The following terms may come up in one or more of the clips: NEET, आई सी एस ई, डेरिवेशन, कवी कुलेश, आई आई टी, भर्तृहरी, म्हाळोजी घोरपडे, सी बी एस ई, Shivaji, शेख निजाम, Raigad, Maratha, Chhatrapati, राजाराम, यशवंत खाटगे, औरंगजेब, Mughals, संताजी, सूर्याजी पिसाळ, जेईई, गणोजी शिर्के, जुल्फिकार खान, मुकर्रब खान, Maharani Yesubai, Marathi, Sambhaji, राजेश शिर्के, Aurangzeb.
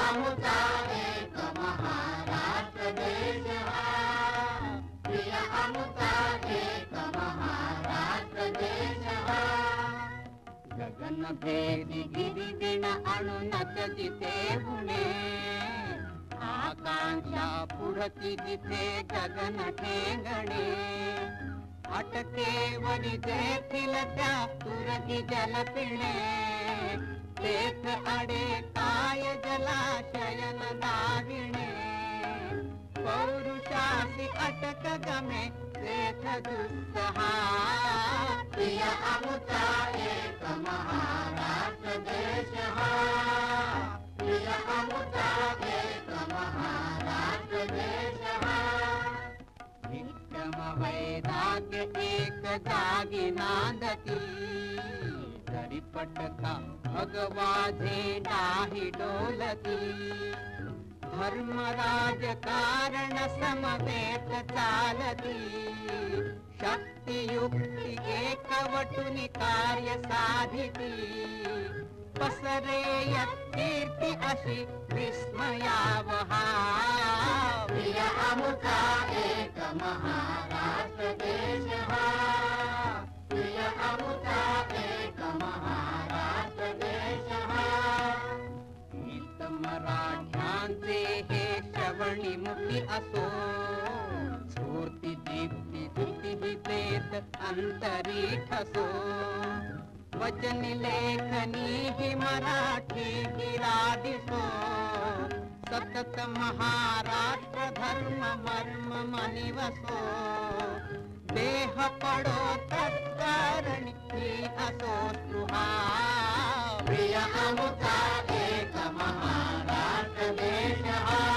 हम उतारे तो महाराष्ट्र देश है, प्रिया हम उतारे तो महाराष्ट्र देश है। गगन भेदी गिरी बिना अनुनत जिते हुने, आकांक्षा पुरती जिते गगन ठेंगणे। अटके वरिदे थिलता तुरगी जल पिणे, देख अड़े काय जलाशयन दागिणे। पौरुषासी अटक गमे देख दुस्सहा, प्रिया अमुता एक महाराष्ट्र देश हा। प्रिया अमुता एक महाराष्ट्र देश हा। विक्रम वैराग्य एक जागी नांदती, दरिपटका भगवा झेंडा ही डोलती। धर्मराज कारण समवेत चालती, शक्ति युक्ति के कवटुनि कार्य साधिती। पसरे यत्कीर्ति अशी विस्मयावहा, प्रिया अमुता एक महाराष्ट्र देश हा। प्रिया अमुता एक महाराष्ट्र देश हा। मराठ्यांचे हे श्रवणी मुखी असो, स्फूर्ति दीप्ति धृति विपेत अंतरी ठसो। वचन लेखनी ही मराठी गिरा दिसो, सतत महाराष्ट्र धर्म मर्म मनी वसो। देह पड़ो तत्कारणी ही असो स्पृहा, प्रिया अमुता एक महाराष्ट्र देश हा।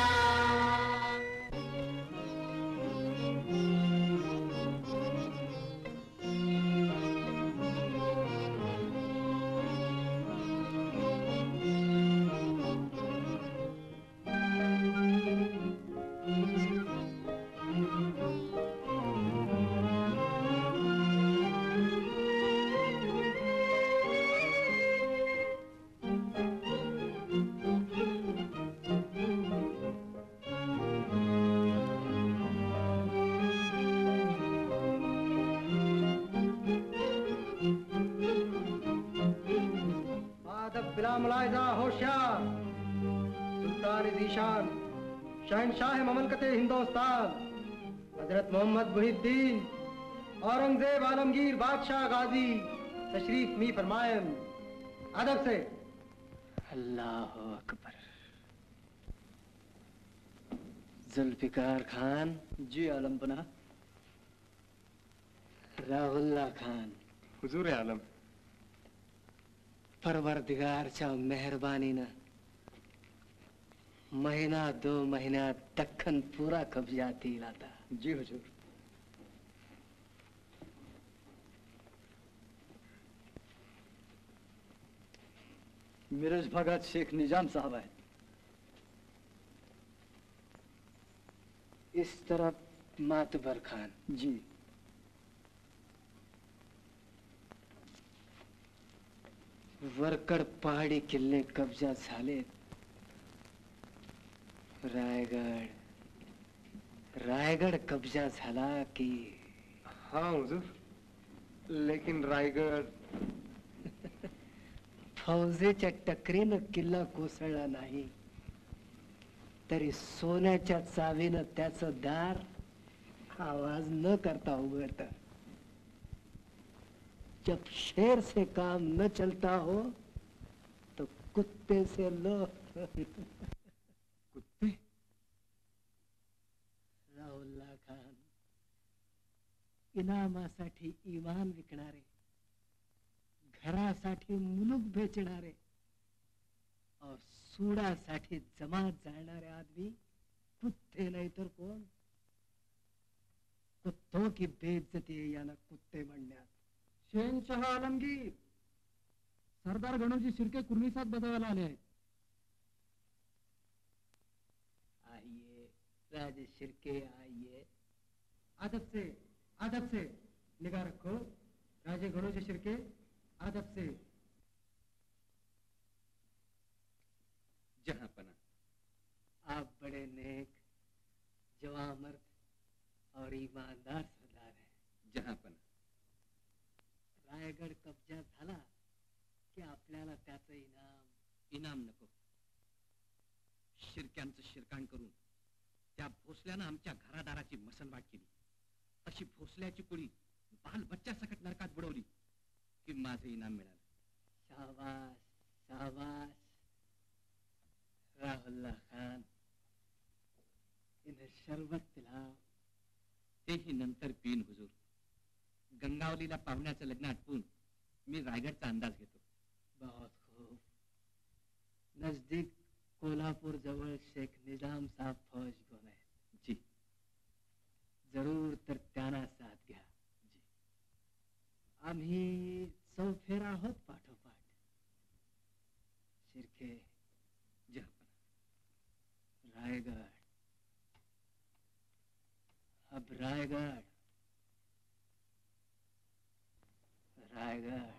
शहनशाह ममलकते हिंदुस्तान हजरत मोहम्मद मुहिद्दीन औरंगजेब आलमगीर बादशाह गाजी तशरीफ मी फरमाएं। अदब से। अल्लाह अकबर। जुल्फिकार खान जी आलम बना, राहुल्ला खान हुजूर आलम। परवरदिगार चा मेहरबानी न महीना दो महीना दक्खन पूरा कब्जाती इलाका। जी हुजूर। मिरज भगत शेख निजाम साहब है इस तरफ, मातबर खान जी। वरकड पहाड़ी किल्ले कब्जा झाले, रायगड कब्जा झाला की? हाँ हुजूर, लेकिन रायगड फौजेच्या टकरीनं किल्ला कोसळला नाही, तरी सोन्याच्या चावीनं त्याचं दार आवाज न करता उघडतं। जब शेर से काम न चलता हो तो कुत्ते से लो। कुत्ते राहुल्ला खान, इनामासाठी ईमान विकणारे, घरासाठी मुलूक बेचणारे और सूडासाठी जमात जाणारे आदमी कुत्ते नहीं तो कौन? कुत्तों की बेइज्जती है याना कुत्ते म्हणण्यात। शहनशाह आलमगीर, सरदार गणोजी शिर्के कुर्नीसात बजावायला आले आहेत। राजे शिर्के आइए। आदब से, आदब से। निगाह रखो राजे गणोजी शिर्के, आदब से। जहांपना। बड़े नेक, जवां मर्द और ईमानदार सरदार है। जहापना रायगड कब्जा झाला की आपल्याला त्याचं इनाम नको। शिरक्यांचं शिरकाण करून त्या भोसल्यानं आमच्या घरादाराची मसनवाट केली, अशी भोसल्याची कुळी बाल बच्चा सकट नरकात बुडवली की माझं इनाम मिळालं। शाबाश शाबाश राहुल खान, इन्हें शरबत पिलाव। तेही नंतर पीन हुजूर। गंगावलीला पाहुण्याचं लग्न आटपून मी रायगडचा अंदाज घेतो। बहुत खूब। नजदीक कोल्हापूर जवळ शेख निजाम साहब फौजदार आहेत। जी जरूर, तर त्यांना साथ घ्या। जी आम्ही चौफेर आहोत पाठोपाठ। शिरके, जहापना, रायगड। अब रायगढ़, रायगढ़।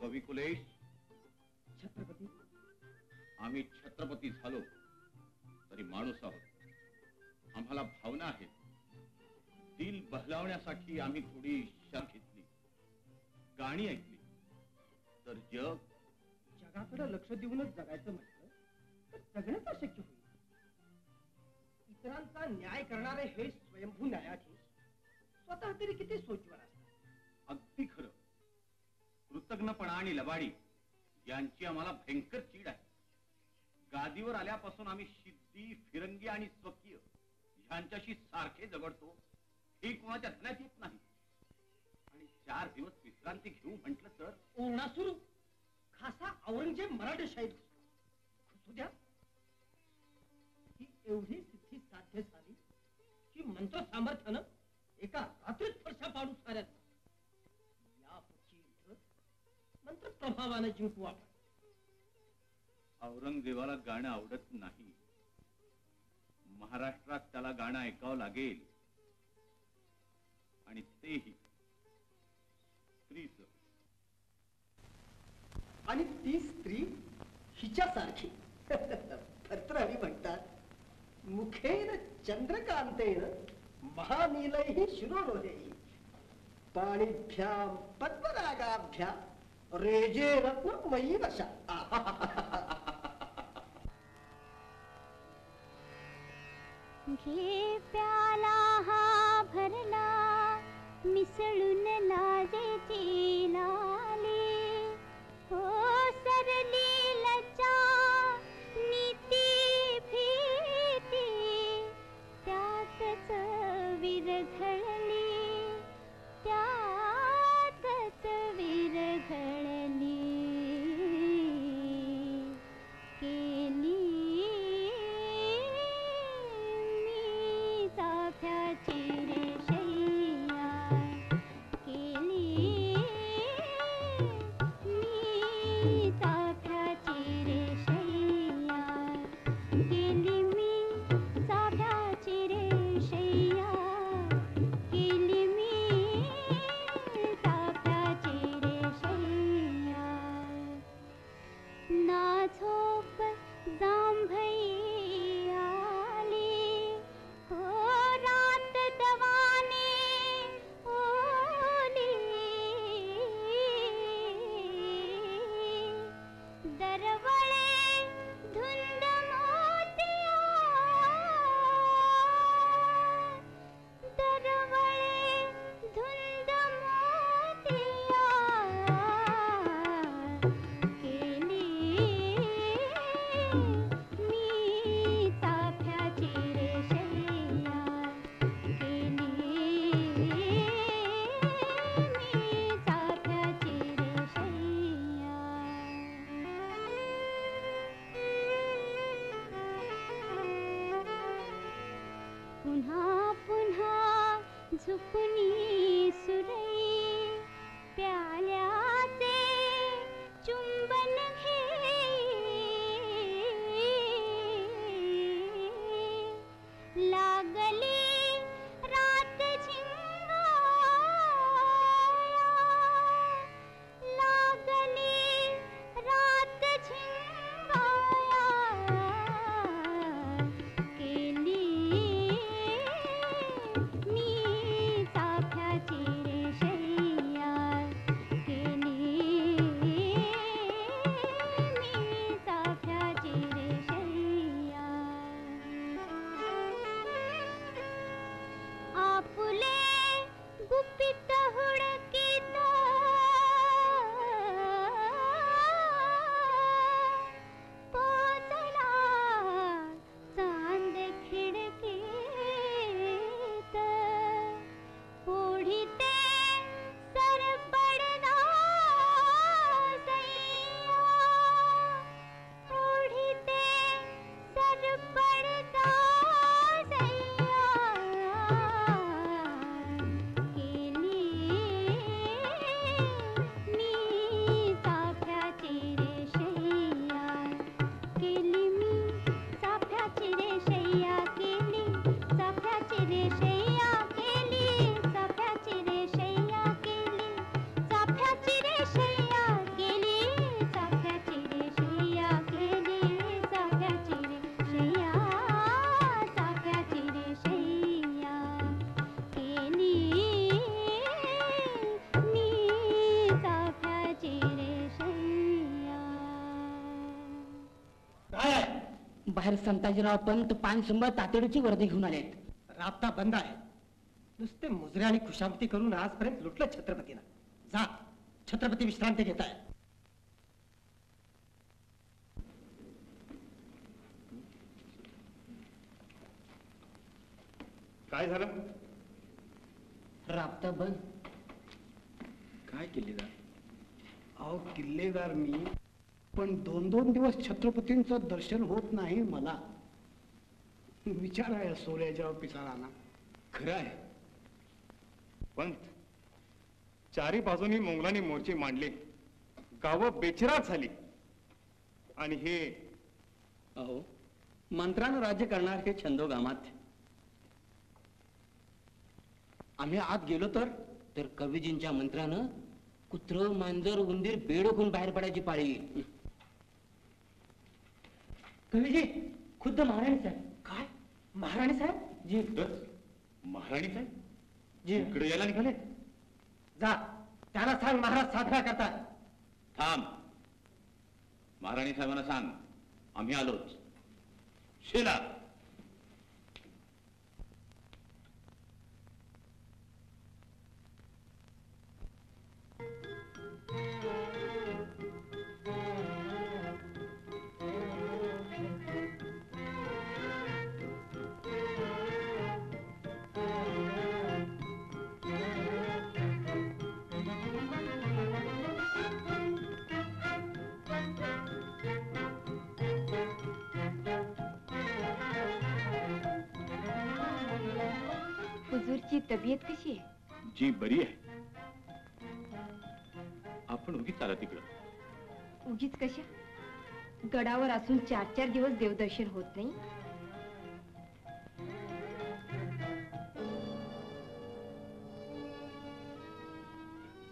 कवि कुलेश, छत्रपति आम्ही छत्रपति झालो तरी माणूस आहोत। आम्हाला भावना आहे। दिल बहलावण्यासाठी आम्ही थोडी शाख घेतली, गाणी ऐकली, तर जगाकडे लक्ष देऊनच जगायचं म्हटलं तर सगळंच अशक्य होईल। इतरांचा न्याय करणारे हे स्वयंभू न्यायाधीश स्वतः तरी किती सोचवर असतात। अगदी खरं। कृतज्ञपणा आणि लबाडी यांची आम्हाला भयंकर चीड आहे। गादीवर आल्यापासून आम्ही सिद्धी, फिरंगी आणि स्वकीय यांच्याशी सारखे झगडतो। हे कोणाच्या ध्यानात येत नाही। आणि 4 दिवस विश्रांती घेऊ म्हटलं तर ओरणासुरू खासा औरंगजेब मराठे शाहीत घुसतो द्या। ही एवढी सिद्धी साध्य झाली की मंत्र सामर्थ्यानं एका रात्रीत फरशा पाडू साऱ्यात। मंत्र प्रभावाने जिंकू आपण। औरंगजेबाला गाणं आवडत नाही, महाराष्ट्रात त्याला गाणं ऐकावं लागेल, आणि तेही स्त्रीचं। आणि ती स्त्री हिच्यासारखी भर्तृहरी म्हणतात, मुखेन चंद्रकांतेन महानीलैः शिरोरोहैः पाणीभ्याम पद्मरागाभ्याम रेजे रत्नमयी वशा। घे प्याला हा भरला, मिसळून लाजेची नाले हो सरली लचा नीती भीती त्यातच विरघळली, त्यातच विरघळली। संताजीराव पंत पानशंभर तातडीची वर्दी घेऊन आले आहेत. राबता बंद आहे. नुसते मुजरे आणि खुशामती करून आजपर्यंत लुटलं छत्रपतीला. जा, छत्रपती विश्रांती घेत आहे. काय झालं? राबता बंद काय किल्लेदार? अहो किल्लेदार मी, पण दोन दिवस छत्रपतींचं दर्शन होत नाही. मला विचार आहे सोल्याच्या पिसाळांना. खरं आहे पंत, चारी बाजूनी मोंगलांनी मोर्चे मांडले, गावं बेचिरात झाली. आणि हे अहो मंत्रानं राज्य करणार हे छंदोगामात. आम्ही आत गेलो तर कवीजींच्या मंत्रानं कुत्र मांजर उंदीर बेडोकून बाहेर पडायची पाळी. कवीजी खुद्द महाराणी साहेब. काय महाराणी साहेब? जी महाराणी साहेब जी इकडे यायला निघाले. जा त्याला सांग महाराज साधना करतात. थांब, महाराणी साहेबांना सांग आम्ही आलोच. शिला तबियत कशी आहे? जी बरी आहे. आपण उगीच आला तिकडं. उगीच कशा? गडावर असून 4-4 दिवस देवदर्शन होत नाही.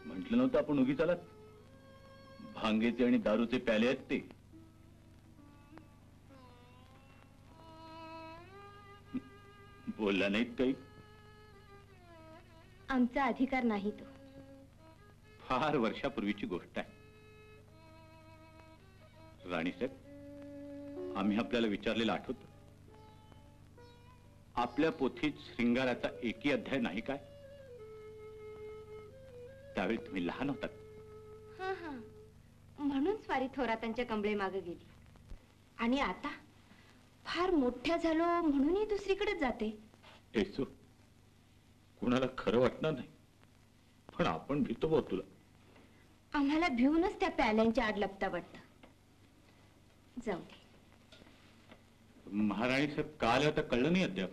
म्हटलं नव्हतं आपण उगीच आलात? भांगेचे आणि दारूचे प्याले आहेत ते. बोलला नाहीत काही? आमचा अधिकार नाही तो. फार वर्षापूर्वीची गोष्ट आहे राणीसाहेब. आम्ही आपल्याला विचारलेलं आठवतं, आपल्या पोथीत श्रृंगाराचा एकही अध्याय नाही काय? त्यावेळी तुम्ही लहान होतात. हा हा, म्हणून स्वारी थोरातांच्या कंबळे मागे गेली. आणि आता फार मोठ्या झालो म्हणूनही दुसरीकडेच जाते. येसू, कुणाला खरं वाटणार नाही, पण आपण भीतो बघ. तुला आम्हाला भिवूनच त्या प्याल्यांच्या आड लपता वाटत. जाऊ दे. महाराणी साहेब का आल्या होत्या कळलं नाही अद्याप.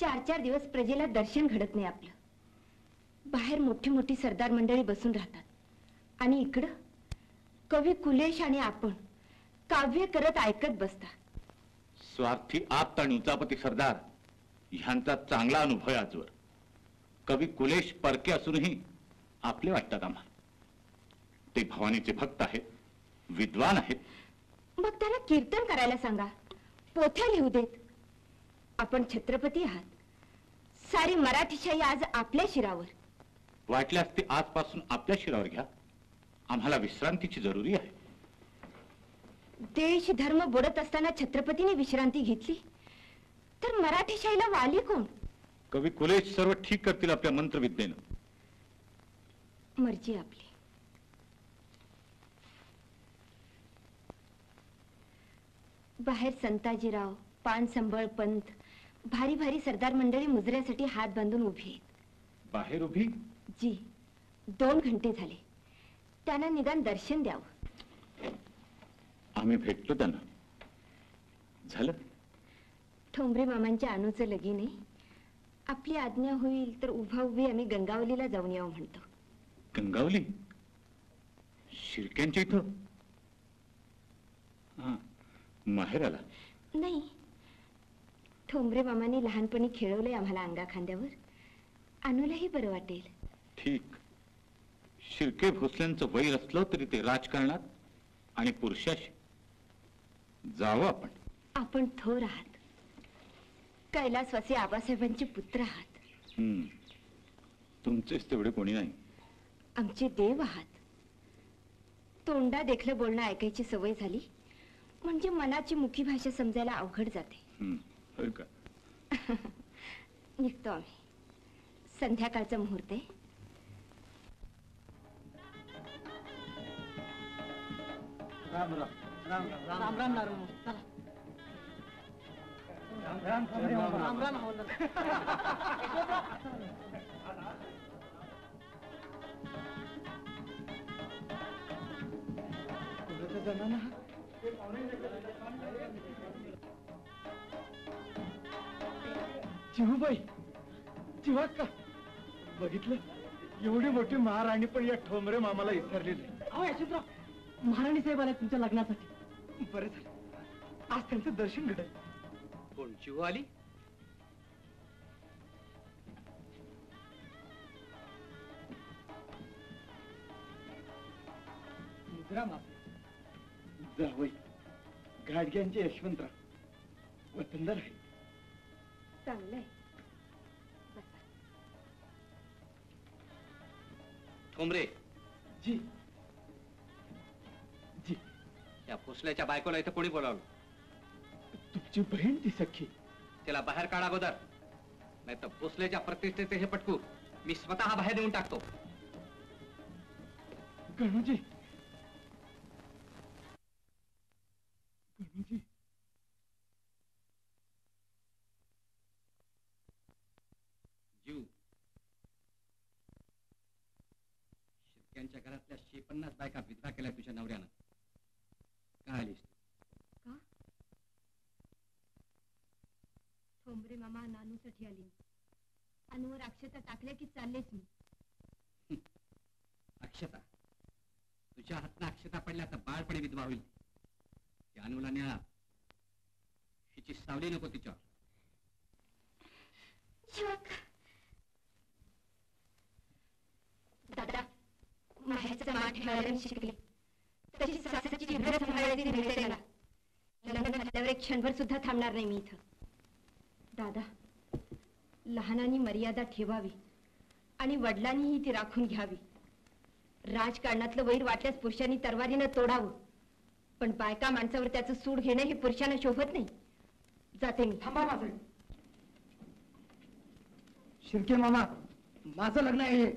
4-4 दिवस प्रजेला दर्शन घडत नाही आपलं. बाहेर मोठी मोठी सरदार मंडळी बसून राहतात आणि इकडं कवी कुलेश आणि आपण काव्य करत ऐकत बसता. स्वार्थी आप्त आणि उचापती सरदार ह्यांचा चांगला अनुभव आजवर. कवी कुलेश परके असूनही आपले वाटतात आम्हाला. ते भवानीचे भक्त आहेत, विद्वान आहेत. मग त्याला कीर्तन करायला सांगा, पोथ्या लिहू देत. आपण छत्रपती आहात. सारी मराठीशाही आज आपल्या शिरावर. वाटल्यास ते आजपासून आपल्या शिरावर घ्या. आम्हाला विश्रांतीची जरुरी आहे. देश धर्म बोडत असताना छत्रपतीने विश्रांती घेतली तर मराठीशाहीला वाली कोण? कवी कुलेश सर्व ठीक करतील आपल्या मंत्रविद्येनं. मर्जी आपली. बाहेर संताजीराव, पानसंबळ पंत, भारी भारी सरदार मंडळी मुजऱ्यासाठी हात बांधून उभी आहेत. बाहेर उभी? जी, 2 घंटे झाले. त्यांना निदान दर्शन द्यावं. आम्ही भेटलो त्यांना. झालं? ठोंबरे मामांच्या अनुचं लगीन आहे. आपली आज्ञा होईल तर उभा उभी आम्ही गंगावलीला जाऊन यावं म्हणतो. गंगावली? शिरक्यांच्या इथं? हां, माहेराला? नाही, ठोंबरे मामाने लहानपणी खेळवलंय आम्हाला अंगा खांद्यावर. अनुलाही बरं वाटेल. ठीक. शिर्के भोसल्यांचं वैर असलं तरी ते राजकारणात आणि पुरुषाशी. जावं आपण. आपण थोर आहात, कैलासवासी आबासाहेबांचे पुत्र आहात. तुमचेच तेवढे कोणी नाही. आमचे देव आहात. तोंडा देखलं बोलणं ऐकायची सवय झाली म्हणजे मनाची मुखी भाषा समजायला अवघड जाते. निघतो आम्ही. संध्याकाळचा मुहूर्त आहे. राम राम राम राम राम राम राम राम. चिहूबाई, चिवा का बघितलं? एवढी मोठी महाराणी पण या ठोंबरे मामाला विसरलेली. अहो यशवंतराव, महाराणी साहेब आल्या तुमच्या लग्नासाठी. बरं झालं, आज त्यांचं दर्शन घडेल. कोण चिहू आली? मुद्रा मामा, जावई गाडग्यांचे यशवंतराव वतनदार आहे. चांगलंय. ठोंबरे जी, जी, या भोसल्याच्या बायकोला इथं कोणी बोलावलं? तुमची बहीण ती सख्खी. त्याला बाहेर काढा अगोदर, नाही तर भोसल्याच्या प्रतिष्ठेचे हे पटकू मी स्वतः बाहेर देऊन टाकतो. गणूजी, गणूजी, त्यांच्या घरातल्या 50 बायका विधवा केल्या तुझ्या नवऱ्यानं. काय आलीस का? ठोंबरे मामा नानूसाठी आली. अनुवर अक्षता टाकल्या की चाललेच मी. अक्षता? तुझ्या हातनं अक्षता पडल्या तर बाळपणी विधवा होईल. त्या अनुला न्याळा, हिची सावली नको तिच्यावर. दादा, माहेरचा मान ठेवायला मी शिकले. तशी सासऱ्याची जिद्द सांभाळायची निर्णय झाला. एक क्षणभर सुद्धा थांबणार नाही मी इथं. दादा, लहानांनी मर्यादा ठेवावी आणि वडिलांनीही ती राखून घ्यावी. राजकारणातलं वैर वाटल्यास पुरुषांनी तरवारीनं तोडावं, पण बायका माणसावर त्याचं सूड घेणं हे पुरुषांना शोभत नाही. जाते मी. थांबा माझं. शिर्के मामा, माझं लग्न आहे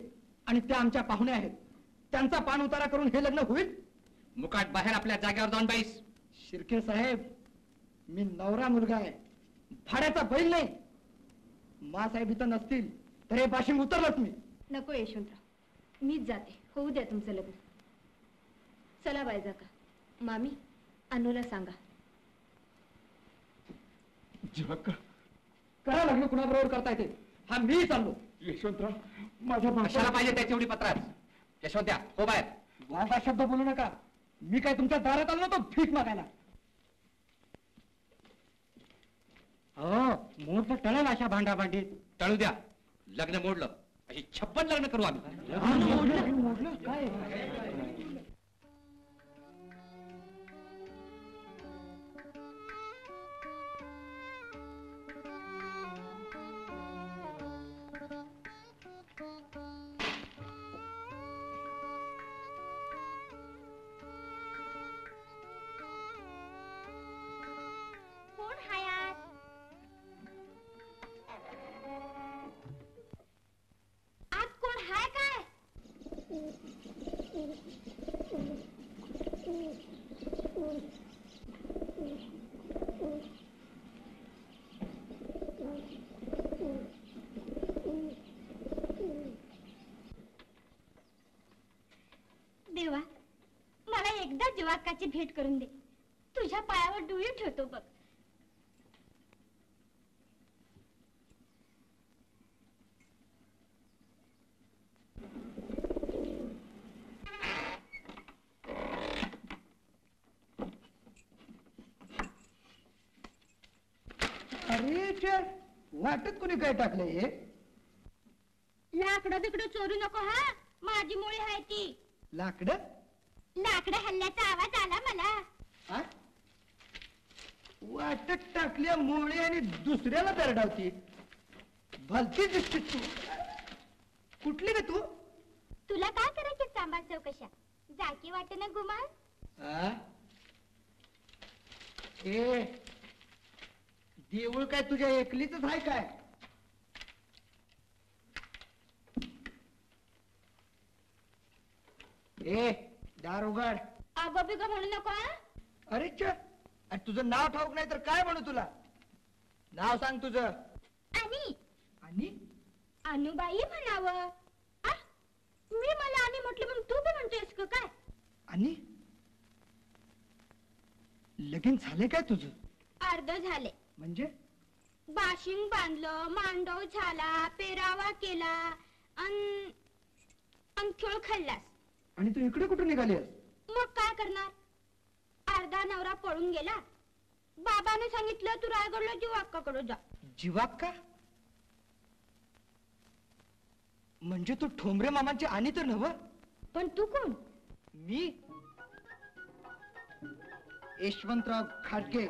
आणि त्या आमच्या पाहुण्या आहेत. त्यांचा पान उतारा करून हे लग्न होईल? मुकाट बाहेर आपल्या जागेवर जाऊन बाईस. शिर्के साहेब, मी नवरा मुलगा आहे, भाड्याचा बैल नाही. मा साहेब इथं नसतील तर हे भाषण उतरलंच मी. नको यशवंतराव, मीच जाते. होऊ द्या तुमचं लग्न. चला बाय जाका. मामी, अनुला सांगा. जीवक्का, करा लग्न कुणाबरोबर करता येते. हा मी चाललो. यशवंतराव, माझ्या भाषाला पाहिजे त्याची एवढी पत्रात. यशवंत्या, हो बाहेर. वादा शब्द बोलू नका. मी काय तुमच्या दारात आलो तो भीक मागायला? हो, मोठं टळेल अशा भांडा भांडी. टळू द्या. लग्न मोडलं अशी 56 लग्न करू आम्ही. काय जुवाकाची भेट करून दे, तुझ्या पायावर डुळी ठेवतो बघ। वाटत कोणी काय टाकले हे? लाकडं तिकडं चोरू नको हा, माझी मुळी आहे ती। लाकडं? लाकडं हल्ल्याचा आवाज आला मला। हा? वाटत टाकल्या मुळी आणि दुसऱ्याला दरडावती, भलती दिसते तू। कुठली ग तू? तुला काय करायचे सांभाळ चौकशा, जाकी वाटेना गुमान। हा? ए देवळ काय तुझ्या एकलीच आहे काय? ए दार उघड। अगो बिगो म्हणू नको। अरे चल, तुझं नाव ठाऊक नाही तर काय म्हणू तुला? नाव सांग तुझं। आणि आणि अनुबाई म्हणावं। मी मला आणि म्हटलं म्हणून तू पण म्हणतेस का काय? आणि लगीन झाले काय तुझं? अर्ध झाले। म्हणजे बाशिंग बांधलं, मांडव झाला, पेरावा केला, अंखोळ खाल्लास। आणि तू इकडे कुठे निघालीस? मग काय करणार, अर्धा नवरा पळून गेला, बाबाने सांगितलं तू रायगडला जीवाक्काकडे जा। जीवाक्का म्हणजे तू ठोंबरे मामांची आणि तर नव्ह? पण तू कोण? मी यशवंतराव खाटगे।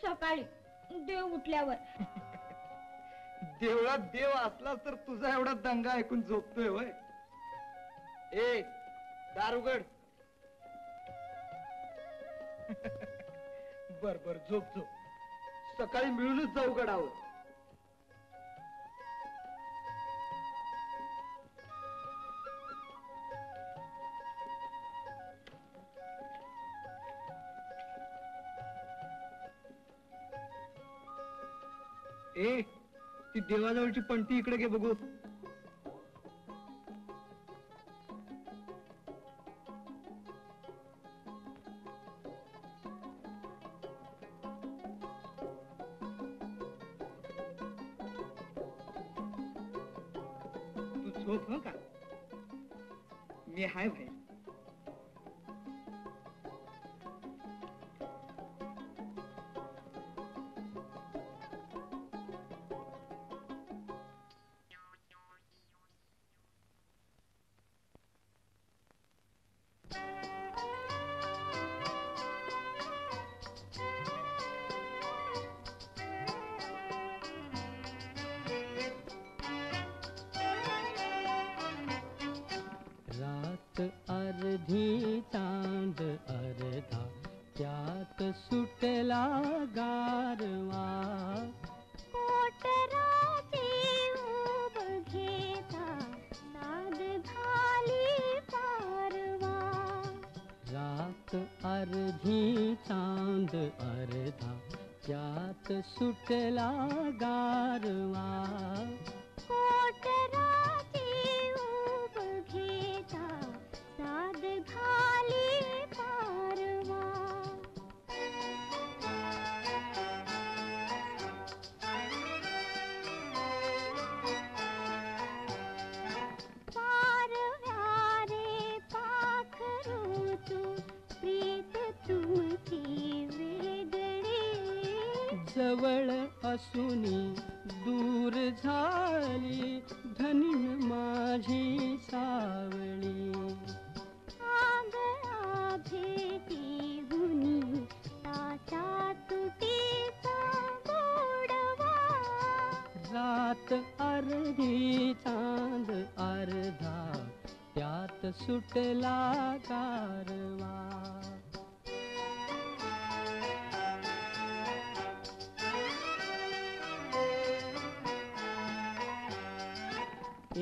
सकाळी देव उठल्यावर देवळात देव असला तर तुझा एवढा दंगा ऐकून झोपतोय होय? ए दारुगड। बर बर, झोप झोप, सकाळी मिळूनच जाऊ गडावर। ए ती देवाजवळची पंटी इकडे घे बघू।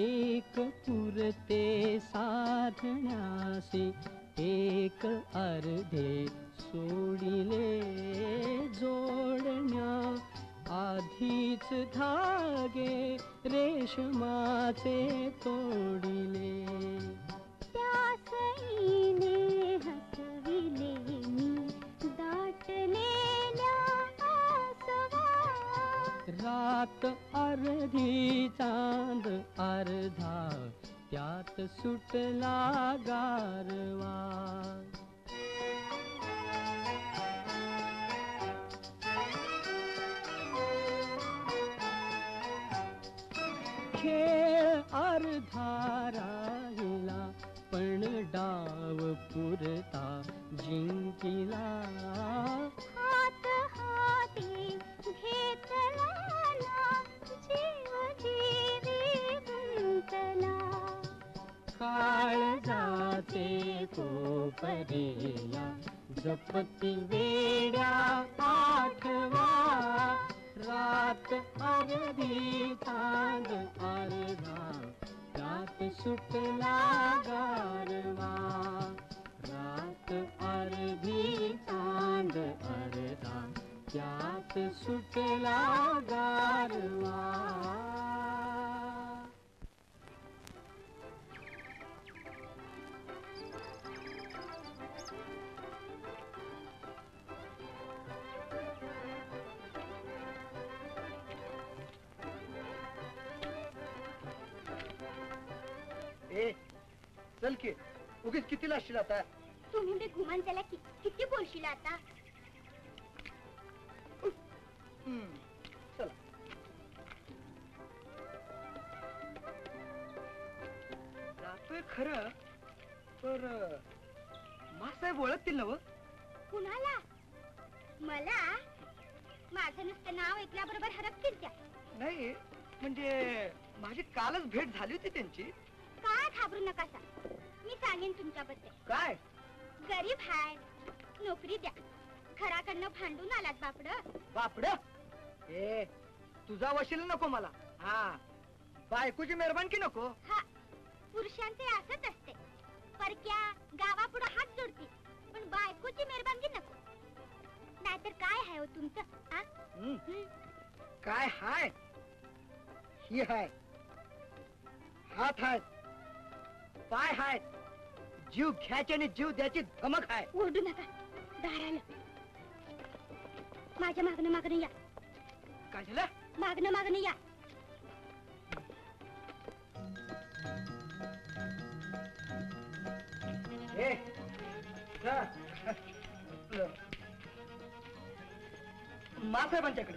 एक पुरते साधण्यासी एक अर्धे सोडिले जोडण्या आधीच धागे रेशमाचे तोडिले त्यासईने हसविले मी दाटलेल्या आसवा रात अर्धी चांद अर्धा त्यात सुटला गारवा खेळ अर्धा राहिला पण डाव पुरता जिंकिला हात हाती घेतला जीव जीवी गुंतला काळ जाते कोपरेला जपती वेड्या आठवा रात अर्धी चांद अर्धा रात सुटला गारवा रात अर्धी चांद अर्धा रात सुटला गारवा। ए, चल की उगीच किती लाजशील आता तुम्ही मी घुमान त्याला किती बोलशील आता चला जातोय खरं तर मासाहेब ओळखतील ना व कुणाला मला माझं नुसतं नाव ऐकल्याबरोबर हरपतील त्या नाही म्हणजे माझी कालच भेट झाली होती त्यांची काय घाबरू नका मी सांगेन तुमच्याबद्दल काय गरीब हाय नोकरी द्या घराकडनं भांडून आलात बापड बापड ए तुझा वशील नको मला हा बायकोची मेहरबानकी नको हा पुरुषांचे असंच असते परक्या गावापुढे हात जोडते पण बायकोची मेहरबानकी नको नाहीतर काय हाय हो तुमचं काय हाय ही हाय हात हाय पाय हाय जीव घ्यायचे आणि जीव द्यायची धमक आहे ओरडू नका दाराला माझ्या मागणं या काय झालं मागणं या ए मासाहेबांच्याकडे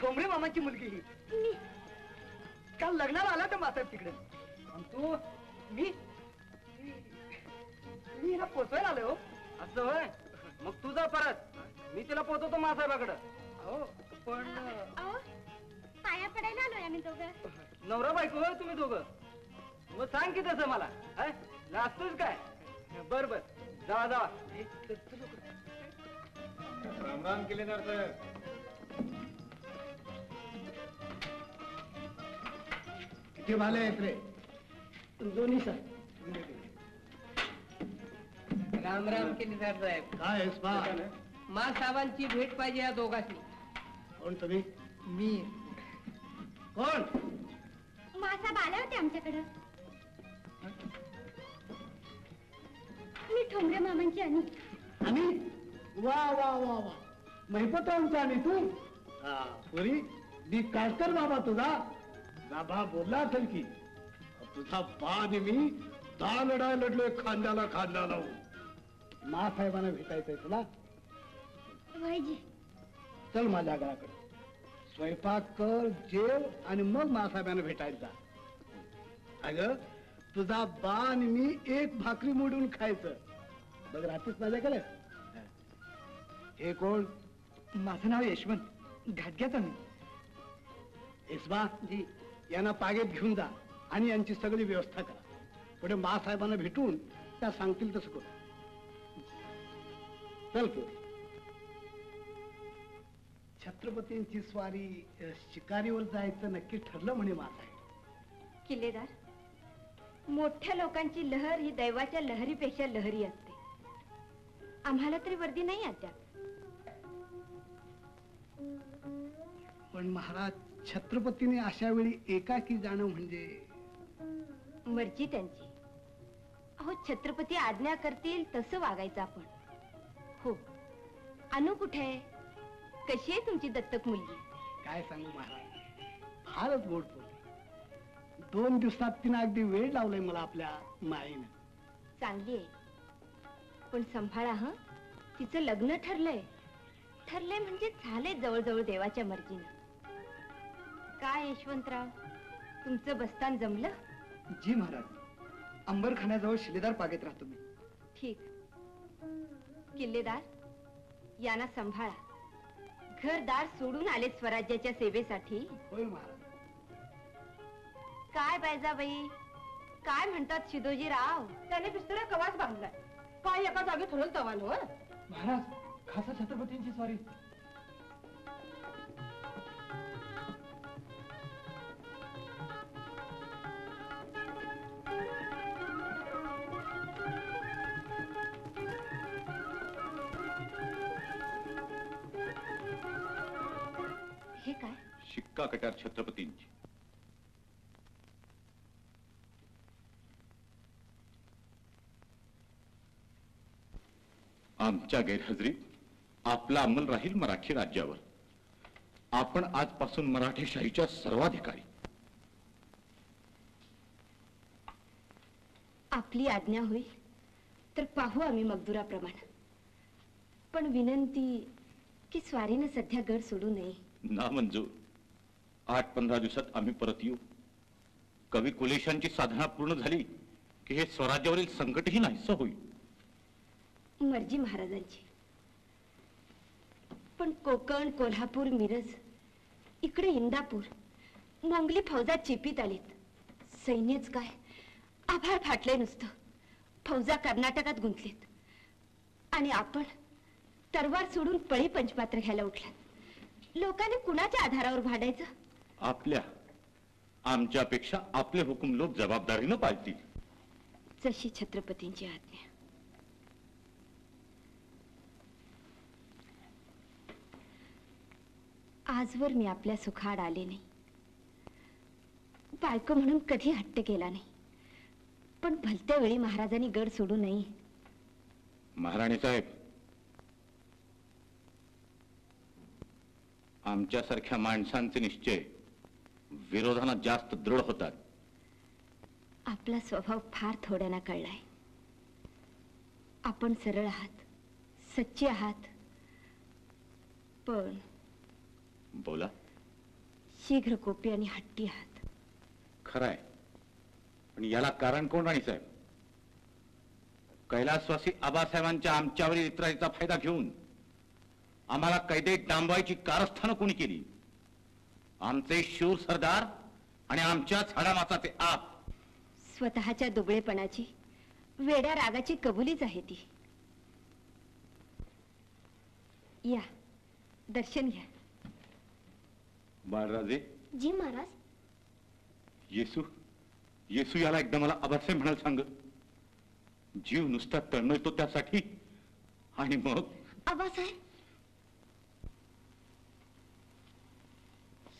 ठोंबरे मामांची मुलगी ही काल लग्नाला आला तर मासाहेब तिकडे तू मी मी हिला पोचवायला आलोय हो असं होय मग तू जा परत मी तिला पोचवतो मासाहेबाकडं अहो पण पाया पडायला आलोय आम्ही दोघं नवरा बायको होय तुम्ही दोघं मग सांग की तसं मला लाजतोच काय बर बर जावा जावा राम राम केले ना किती भाले आहेत रे दोन्ही साहेब राम राम केलेदार साहेब काय मा साहेबांची भेट पाहिजे या दोघांनी कोण तुम्ही मी कोण मासाहेब आले होते आमच्याकडे मी ठोंबरे मामांची आणि आणि वा वा वा वा महिपतरावचा आणि तू हा पुरी मी कास्तर बाबा तुझा बाबा बोलला असेल की तुझा बाद मी दालडा लढलोय खांद्याला खांदा लावून मासाहेबांना भेटायचंय तुला चल माझ्या घराकडे स्वयंपाक कर जेव आणि मग मासाहेबांना भेटायचा अगं तुझा बा आणि मी एक भाकरी मोडून खायचं बघ रात्रीच माझ्याकडे हे कोण माझं नाव यशवंत घाटग्याचा मी येसबा जी यांना पागेत घेऊन जा आणि यांची सगळी व्यवस्था करा पुढे मासाहेबांना भेटून त्या सांगतील तसं करू चल तू छत्रपतींची स्वारी शिकारीवर जायचं नक्की ठरलं म्हणे मासाहेब किल्लेदार, मोठ्या लोकांची लहर ही दैवाच्या लहरीपेक्षा लहरी असते. आम्हाला तरी वर्दी नाही आता. पण महाराज, छत्रपतीने अशा वेळी एकाकी जाणं म्हणजे मर्जी त्यांची. अहो, छत्रपती आज्ञा करतील तसं वागायचं आपण. हो, अनु कुठे आहे? कशी आहे तुमची दत्तक मुलगी? काय सांगू महाराज, फारच गोड पोरगी. 2 दिवसात तिने अगदी वेळ लावलाय मला आपल्या माईनं. चांगली आहे, पण सांभाळा हं. तिचं लग्न ठरलंय. ठरलंय म्हणजे झालंय जवळजवळ देवाच्या मर्जीनं. काय यशवंतराव, तुमचं बस्तान जमलं? जी महाराज, अंबरखाण्याजवळ शिलेदार बागेत राहतो मी. ठीक. किल्लेदार, यांना सांभाळा. घरदार सोडून आले स्वराज्याच्या सेवेसाठी. होय महाराज. काय बायजाबाई, काय म्हणतात शिदोजी राव? त्याने पिस्तुरा कवाच बांधलाय, पाय एका जागी थोडल तवानवर. महाराज, खासा छत्रपतींची स्वारी. शिक्का कटार छत्रपतींची. आमच्या गैरहजरीत आपला अंमल राहील मराठी राज्यावर. आपण आजपासून मराठेशाहीच्या सर्वाधिकारी. आपली आज्ञा होईल तर पाहू आम्ही मगदुराप्रमाणे. पण विनंती की स्वारीनं सध्या घर सोडू नये. ना मंजूर. 8-15 दिवसात आम्ही परत येऊ. कवी कुलेशांची साधना पूर्ण झाली की हे स्वराज्यावरील संकटही नाहीसं होईल. मर्जी महाराजांची. पण कोकण, कोल्हापूर, मिरज, इकडे इंदापूर, मोंगली फौजा चेपीत आलीत. सैन्यच काय, आभाळ फाटले नुसतं. फौजा कर्नाटकात गुंतलीत आणि आपण तरवार सोडून पळी पंचपात्र घ्यायला उठलात. लोकांनी कुणाच्या आधारावर भांडायचं? आपल्या, आमच्यापेक्षा आपले हुकुम लोक जबाबदारीनं पाळतील. जशी छत्रपतींची आज्ञा. आजवर मी आपल्या सुखाड आले नाही. बायको म्हणून कधी हट्ट केला नाही. पण भलत्या वेळी महाराजांनी गड सोडू नये. महाराणी साहेब, आमच्यासारख्या माणसांचे निश्चय विरोधाना जास्त दृढ होतात. आपला स्वभाव फार थोड्याना कळलाय. आपण सरळ आहात, सच्चे आहात. पण बोला. शीघ्र कोपी आणि हट्टी आहात. खराय, पण याला कारण कोण राणी साहेब? कैलासवासी आबासाहेबांच्या आमच्यावरील इतराचा फायदा घेऊन आम्हाला कैदेत डांबवायची कारस्थानं कोणी केली? आमचे शूर सरदार आणि आमच्याच हाडामाचाचे आप. स्वतःच्या दुबळेपणाची, वेड्या रागाची कबुलीच आहे ती. या, दर्शन घ्या. बाळराजे. जी महाराज. येसू, येसू याला एकदा मला अभ्यास म्हणायला सांग. जीव नुसता तळमळतो त्यासाठी. आणि मग आबासाहेब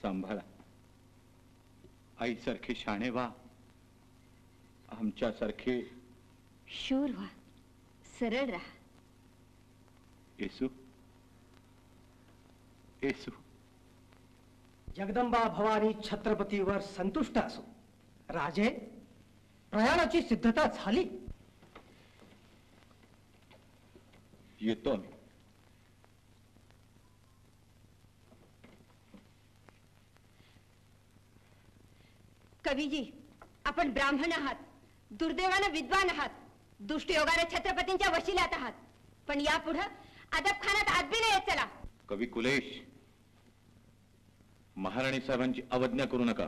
सांभाळा. आईसारखे शाणे व्हा, आमच्यासारखे शूर व्हा, सरळ राहा. येसू, येसू. जगदंबा भवानी छत्रपतीवर संतुष्ट असो. राजे, प्रयाणाची सिद्धता झाली. येतो आम्ही. कवीजी, आपण ब्राह्मण आहात, दुर्दैवानं विद्वान आहात, दुष्टयोगाने छत्रपतींच्या वशिल्यात आहात. पण यापुढे अदबखानात आदबी नाही येत. चला. कवी कुलेश, महाराणी साहेबांची अवज्ञा करू नका.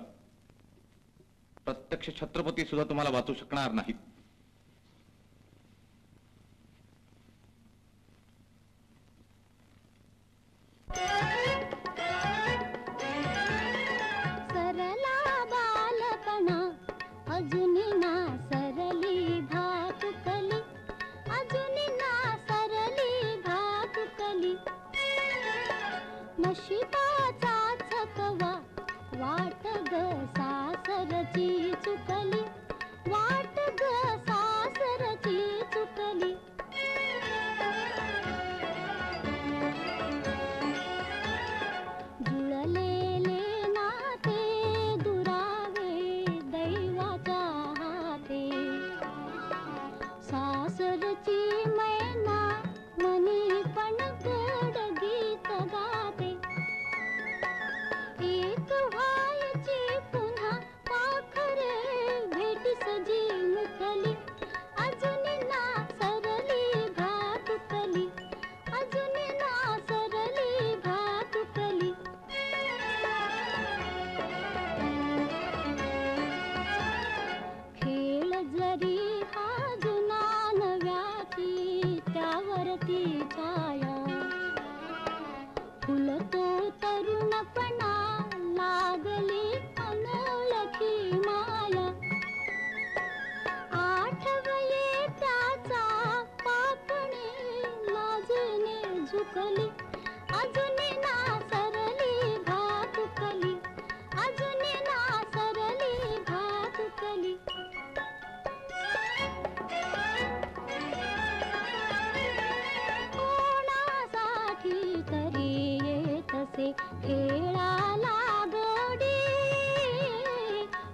प्रत्यक्ष छत्रपती सुद्धा तुम्हाला वाचू शकणार नाहीत. सरला बालपणा नशिबाचा थकवा वाट ग सासरची चुकली, वाट ग सासरची चुकली. जुळलेले नाते दुरावे दैवाच्या हाते, सासरची मैना मनी पण गोड गीत गाते. एक व्हायची पुन्हा पाखरे भेटी सजी मुखली, अजून ना सरली भात उकली, अजून ना सरली भात उकली. खेळ जरी हा जुना नव्याची त्यावरती छाया, फुलतो तरुणपणा लागली अनोळखी माया. आठवले त्याचा पापणे लाजने झुकली, अजून ना सरली भात उकली, अजून ना सरली भात उकली. कोणासाठी तरी येतसे खेळाला गोडी,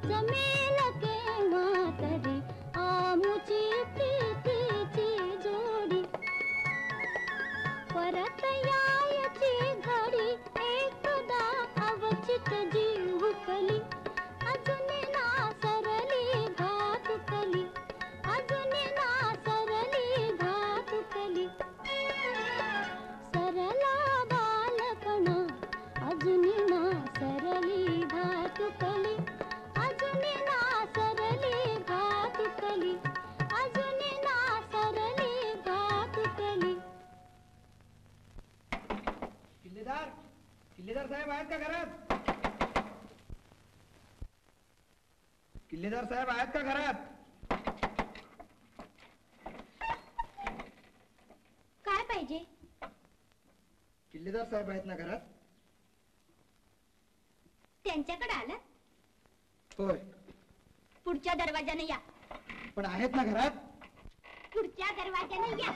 जमेल केव्हा तरी आमुची प्रीतीची जोडी. परत यायची घडी एकदा अवचित जीव हुकली, अजून ना सरली भात उकली, अजून ना सरली भात उकली. सरला बालपणा अजून ना सरली भात उकली, अजून ना सरली भात उकली, अजून ना सरली भात उकली. किल्लेदार किल्लेदार साहेब आहेत का घरात? किल्लेदार साहेब आहेत का घरात? काय पाहिजे? किल्लेदार साहेब आहेत ना घरात? त्यांच्याकडे आला? होय. पुढच्या दरवाजाने या. पण आहेत ना घरात? पुढच्या दरवाजाने या.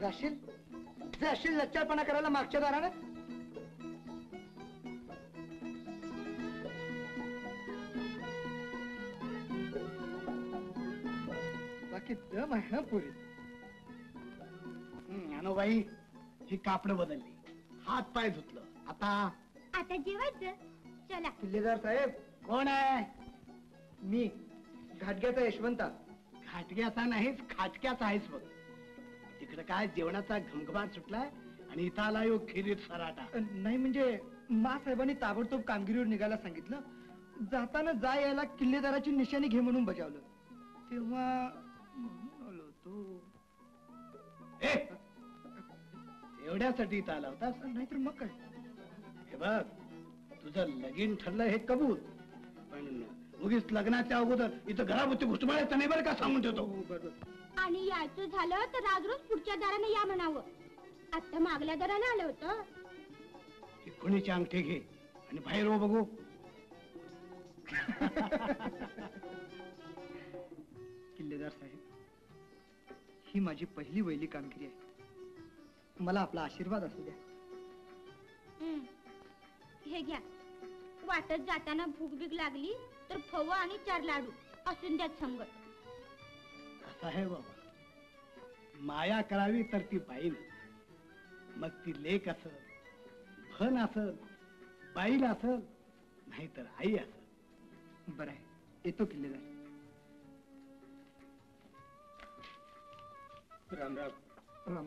जाशील जाशील लच्चारपणा करायला मागच्या दाराने. बाकी दम आहे ना पुरी. अनुबाई ही कापड बदलली, हात पाय धुतलं, आता आता जेवायचं. चला. किल्लेदार साहेब कोण आहे? मी घाटग्याचा यशवंत. घाटग्याचा नाहीच खाटक्याचा आहेस बघ. तिकडे काय जेवणाचा घमघमाट सुटलाय आणि इथं आला यो खिरीत सराटा. नाही म्हणजे मासाहेबांनी ताबडतोब कामगिरीवर निघायला सांगितलं. जाताना जा यायला किल्लेदाराची निशाणी घे म्हणून बजावलं, तेव्हा म्हणून आलो तो. एवढ्यासाठी इथं आला होता असं? नाहीतर मग काय. हे बघ तुझं लगीन ठरलं हे कबूल, पण उगीच लग्नाच्या अगोदर इथं घराभोवती घुसमाळायचं नाही बरं का, सांगून ठेवतो. आणि यायचं झालं तर राज रोज पुढच्या दाराने या म्हणावं. आत्ता मागल्या दाराने आलं होतं. ही कोणीची अंगठी घे आणि बाहेर हो बघू. किल्लेदार साहेब ही माझी पहिली वहिली कामगिरी आहे, मला आपला आशीर्वाद असू द्या. हे घ्या. वाटत जाताना भूक बीक लागली तर फवा आणि चार लाडू असून द्या संगत. कसं आहे बाबा, माया करावी तर ती बाईल, मग ती लेक असल, भन असल, बाईल असल, नाहीतर आई असल. बरं आहे, येतो किल्लेदार. राम राम. राम राम.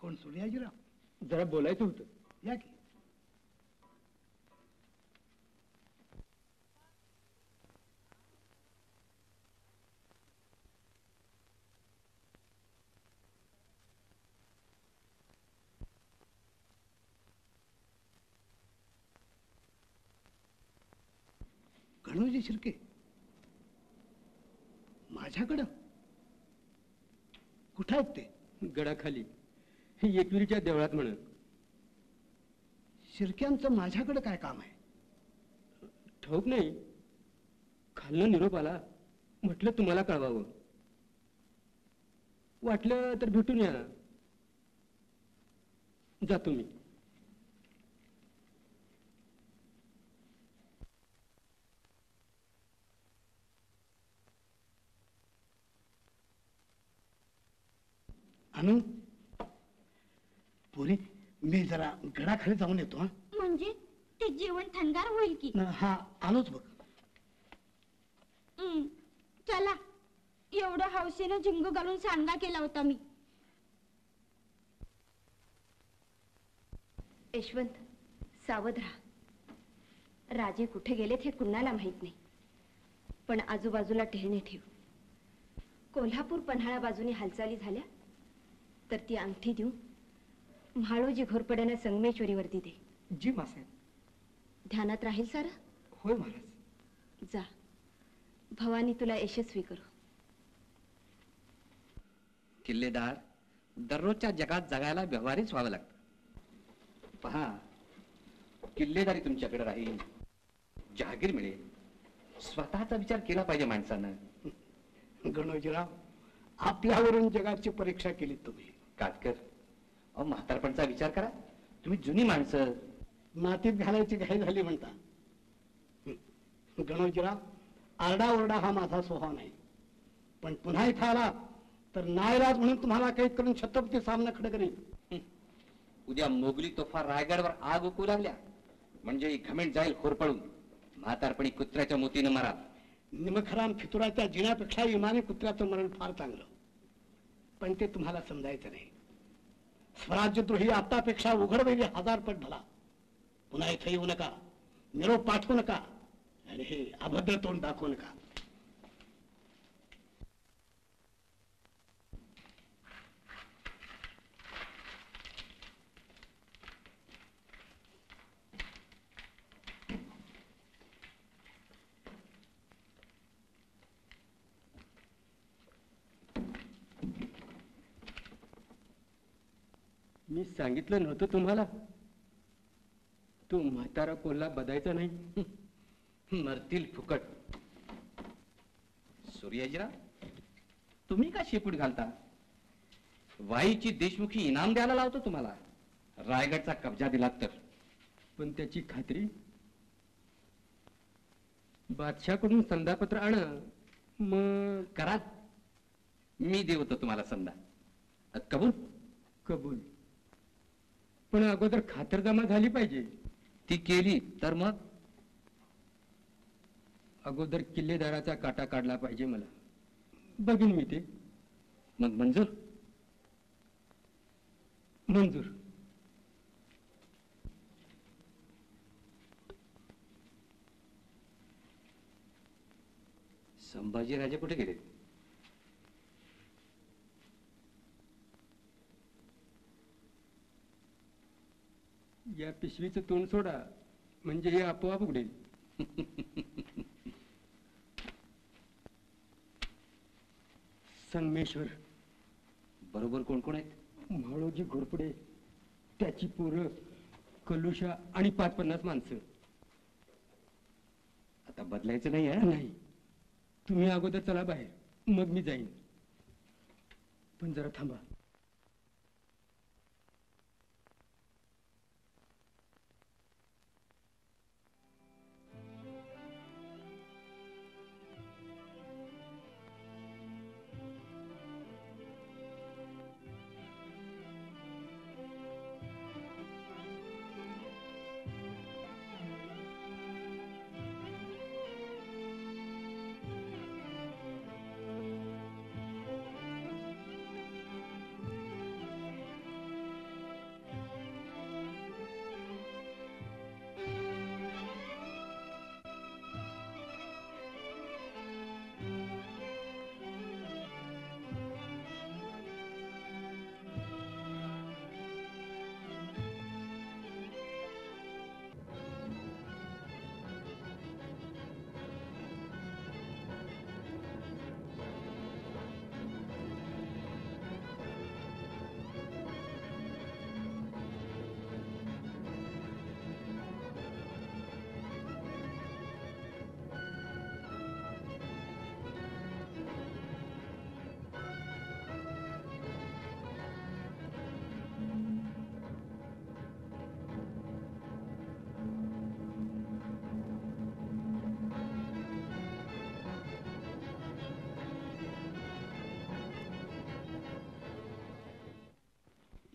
कोण? सूर्याजीराव. जरा बोलायचं होतं. या की. गणूजी शिर्के माझ्याकडं? कुठे ते गडाखाली येतुरीच्या देवळात म्हणून शिरक्यांचं माझ्याकडे काय काम आहे ठाऊक नाही खाल्लं निरोप आला म्हटलं तुम्हाला कळवावं वाटलं तर भेटून या जातो मी अनु पोरी मी जरा घराकडे जाऊन येतो हां म्हणजे ते जेवण थंगार होईल की हां आलोच बघ चला एवढं हौसेने झिंगू घालून सांडगा केला होता मी यशवंत सावध राहा राजे कुठे गेलेत हे कुणाला माहित नाही पण आजूबाजूला टेहणे ठेव कोल्हापूर पन्हाळा बाजूने हालचाली झाल्या तर ती अंगठी देऊ म्हाळोजी घोरपड्याने संगमेश्वरीवरती दे जी मासाहेब ध्यानात राहील सारा होय महाराज जा भवानी तुला यशस्वी करू किल्लेदार दररोजच्या जगात जगायला व्यवहारीच व्हावं लागतं पहा किल्लेदारी तुमच्याकडे राहील जहागीर मिळेल स्वतःचा विचार केला पाहिजे माणसानं गणोजीराव आपल्यावरून जगाची परीक्षा केली तुम्ही काटकर अहो म्हातारपणाचा विचार करा तुम्ही जुनी माणसं मातीत घालायची घाई झाली म्हणता गणोजीराव आरडाओरडा हा माझा स्वभाव नाही पण पुन्हा इथं आला तर नायराज म्हणून तुम्हाला कैद करून छत्रपती सामना खडे करेन उद्या मोगली तोफा रायगडवर आग ओकू लागल्या म्हणजे ही घमेंट जाईल होरपळून म्हातारपणी कुत्र्याच्या मोतीनं मरा निमखराम फितुराच्या जिण्यापेक्षा इमाने कुत्र्याचं मरण फार चांगलं पण ते तुम्हाला समजायचं नाही स्वराज्यद्रोही आतापेक्षा उघडवेली हजारपट भला पुन्हा इथे येऊ नका निरोप पाठवू नका आणि हे अभद्र तोंड दाखवू नका मी सांगितलं नव्हतं तुम्हाला तू म्हातारा कोल्हा बदायचा नाही मरतील फुकट सूर्याजीरा तुम्ही का शेपूट घालता वाईची देशमुखी इनाम द्यायला लावतो तुम्हाला रायगडचा कब्जा दिला तर पण त्याची खात्री बादशाहकडून संधापत्र आण मग करा मी देवतो तुम्हाला संधा कबूल कबूल पण अगोदर खातरजमा झाली पाहिजे ती केली तर मग अगोदर किल्लेदाराचा काटा काढला पाहिजे मला बघीन मी ते मग मंजूर मंजूर संभाजी राजे कुठे गेले या पिशवीचं तोंड सोडा म्हणजे हे आपोआप उघडेल संगमेश्वर बरोबर कोण कोण आहेत म्हाळोजी घोरपडे त्याची पोरं कलुषा आणि 50 माणसं आता बदलायचं नाही आहे नाही तुम्ही अगोदर चला बाहेर मग मी जाईन पण जरा थांबा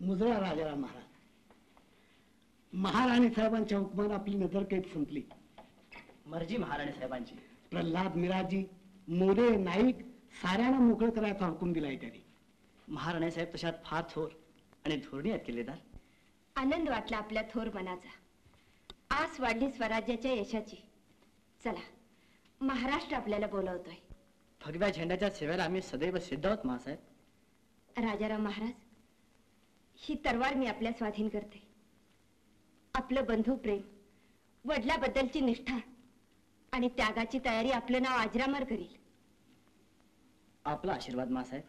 मुजरा राजाराम महाराज. महाराणी साहेबांच्या हुकमानं आपली नजर कैद संपली. मर्जी महाराणी साहेबांची. प्रल्हाद मिराजी मोरे नाईक साऱ्यांना मोकळं करायचा हुकूम दिलाय त्यांनी. महाराणी साहेब तशात फार थोर आणि धोरणी अकिलेदार. आनंद वाटला आपल्या थोर मनाचा. आस वाढली स्वराज्याच्या यशाची. चला महाराष्ट्र आपल्याला बोलवतोय. भगव्या झेंड्याच्या सेवेला आम्ही सदैव सिद्ध आहोत महासाहेब. राजाराम महाराज ही तरवार मी आपल्या स्वाधीन करते. आपलं बंधू प्रेम वडिलाबद्दलची निष्ठा आणि त्यागाची तयारी आपलं नाव अजरामर करील. आपला आशीर्वाद महासाहेब.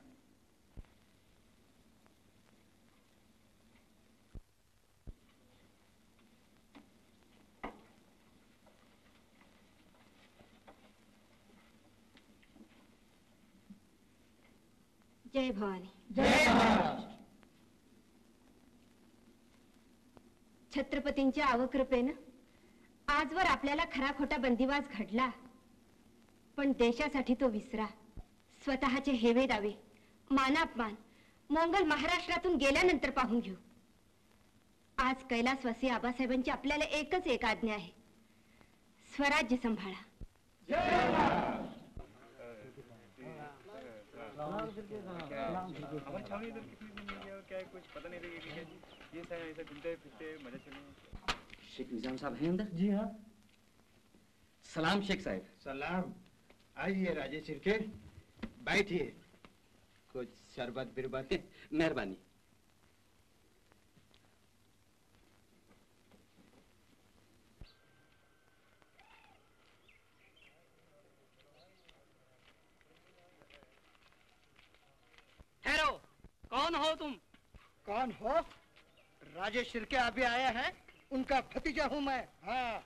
जय भवानी. जय महाराज. छत्रपतींच्या अवकृपेनं आजवर आपल्याला खरा खोटा बंदिवास घडला, पण देशासाठी तो विसरा. स्वतःचे हेवे दावे मानापमान मोंगल महाराष्ट्रातून गेल्यानंतर पाहून घेऊ. आज कैलासवासी आबासाहेबांची आपल्याला एकच एक आज्ञा आहे, स्वराज्य सांभाळा. जय महाराज. क्या कुछ पता नहीं ये ऐसा शेख निजाम साहब हैं अंदर? जी हाँ. सलाम शेख साहब. सलाम. आइए राजेश शिर्के, बैठिए. कुछ शरबत बिरबत. मेहरबानी. कौन हो तुम? कौन हो? राजेश शिर्के अभी आया है, उनका भतीजा हूं मैं. हाँ.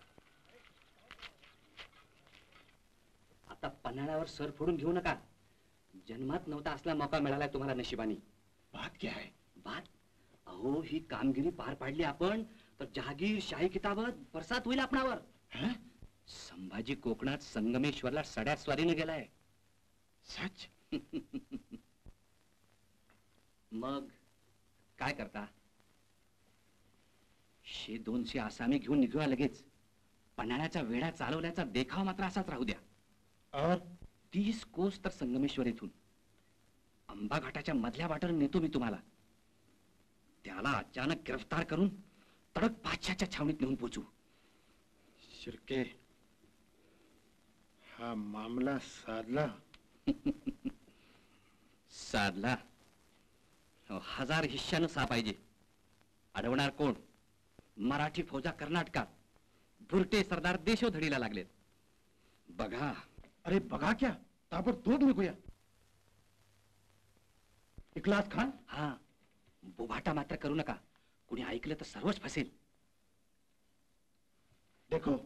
आता पन्हाळ्यावर सर फोडून घेऊ नका. जन्मात नव्हता असला मौका मिळाला तुम्हाला नशिबानी. बात क्या है? बात अहो ही कामगिरी पार पाडली आपण तर जहागीर शाही किताबत बरसात होईल आपणावर. हा? संभाजी कोकणात संगमेश्वरला सड्या स्वारीने गेलाय. सच? मग काय करता? 100-200 आसामी घेऊन निघूया लगेच. पन्हाळ्याचा वेढा चालवल्याचा देखाव मात्र असाच राहू द्या. और 30 कोस तर संगमेश्वर इथून आंबा घाटाच्या मधल्या वाटेवर नेतो मी तुम्हाला. त्याला अचानक गिरफ्तार करून तडक बादशाच्या छावणीत नेऊन पोहोचू. शिर्के हा मामला साधला. साधला 1000 हिश्श्यानं सापायजे. अडवणार कोण? मराठी फौजा कर्नाटकात, भुरटे सरदार देशोधडीला लागलेत. बघा. अरे बघा क्या ताबडतोब निघूया. इखलास खान. हा बुभाटा मात्र करू नका, कुणी ऐकलं तर सर्वच फसेल. देखो